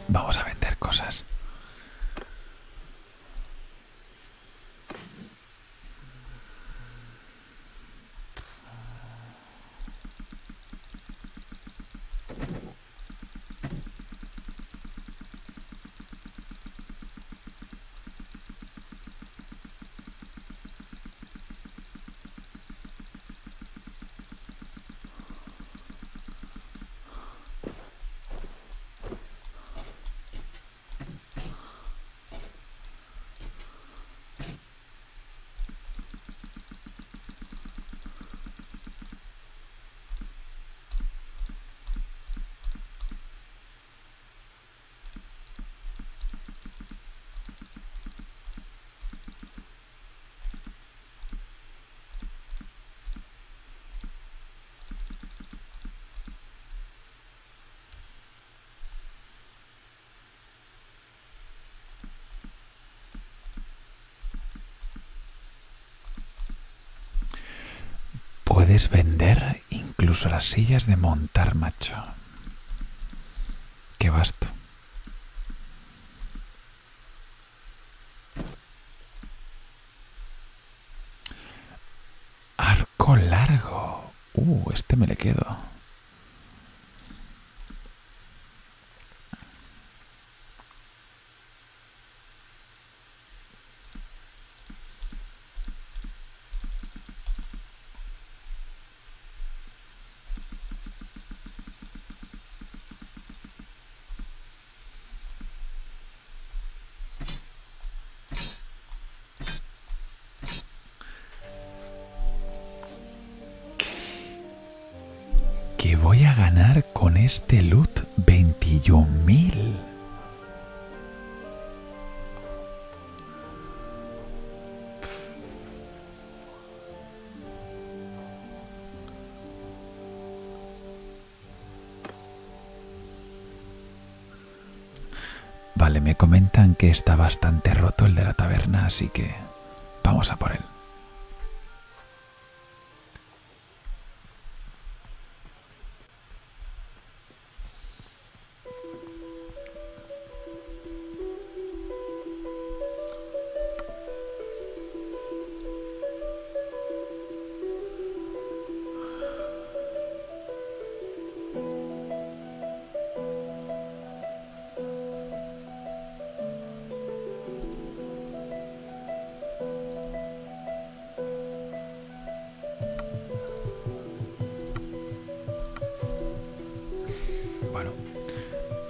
Vamos a vender cosas. Puedes vender incluso las sillas de montar, macho. Qué basto. Arco largo. Uh, este me le quedo. Voy a ganar con este loot veintiún mil. Vale, me comentan que está bastante roto el de la taberna, así que vamos a por él.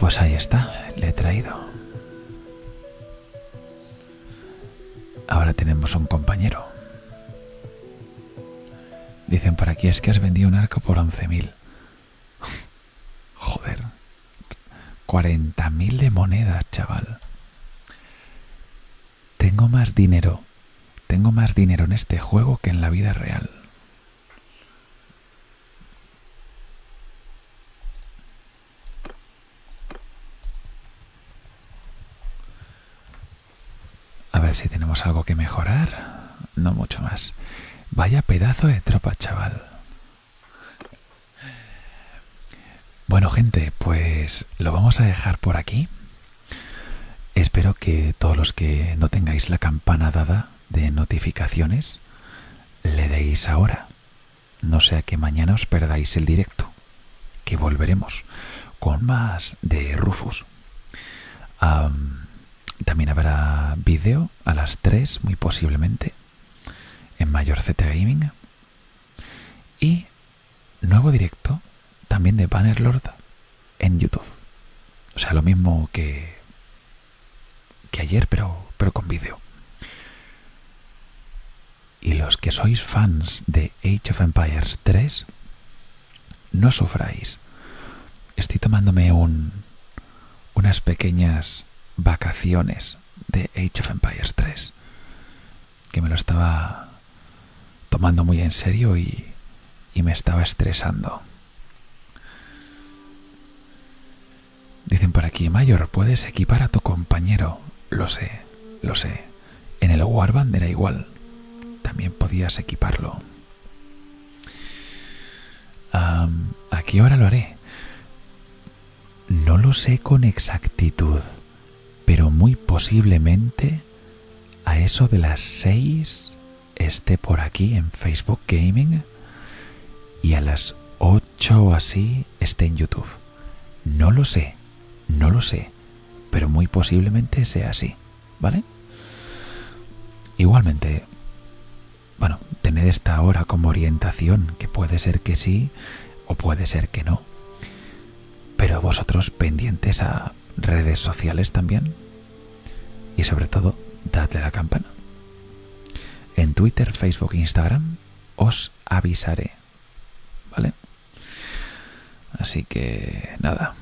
Pues ahí está, le he traído. Ahora tenemos un compañero. Dicen por aquí, es que has vendido un arco por once mil. Joder. cuarenta mil de monedas, chaval. Tengo más dinero. Tengo más dinero en este juego que en la vida real. A ver si tenemos algo que mejorar. No mucho más. Vaya pedazo de tropa, chaval. Bueno, gente, pues lo vamos a dejar por aquí. Espero que todos los que no tengáis la campana dada de notificaciones, le deis ahora. No sea que mañana os perdáis el directo, que volveremos con más de Rufus. Um, también habrá vídeo a las tres, muy posiblemente, en Mayorcete Gaming. Y nuevo directo también de Bannerlord en YouTube. O sea, lo mismo que, que ayer, pero, pero con vídeo. Y los que sois fans de Age of Empires tres, no sufráis. Estoy tomándome un, unas pequeñas vacaciones de Age of Empires tres, que me lo estaba tomando muy en serio y, y me estaba estresando. Dicen por aquí, Mayor, puedes equipar a tu compañero. Lo sé, lo sé. En el Warband era igual. También podías equiparlo. Um, ¿A qué hora lo haré? No lo sé con exactitud, pero muy posiblemente a eso de las seis esté por aquí en Facebook Gaming y a las ocho o así esté en YouTube. No lo sé, no lo sé, pero muy posiblemente sea así, ¿vale? Igualmente, bueno, tened esta hora como orientación, que puede ser que sí o puede ser que no. Pero vosotros pendientes a redes sociales también. Y sobre todo, dadle a la campana. En Twitter, Facebook e Instagram os avisaré, ¿vale? Así que nada.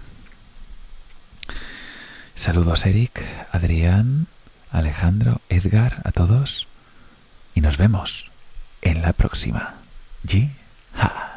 Saludos Eric, Adrián, Alejandro, Edgar, a todos. Y nos vemos en la próxima. Ji-ha.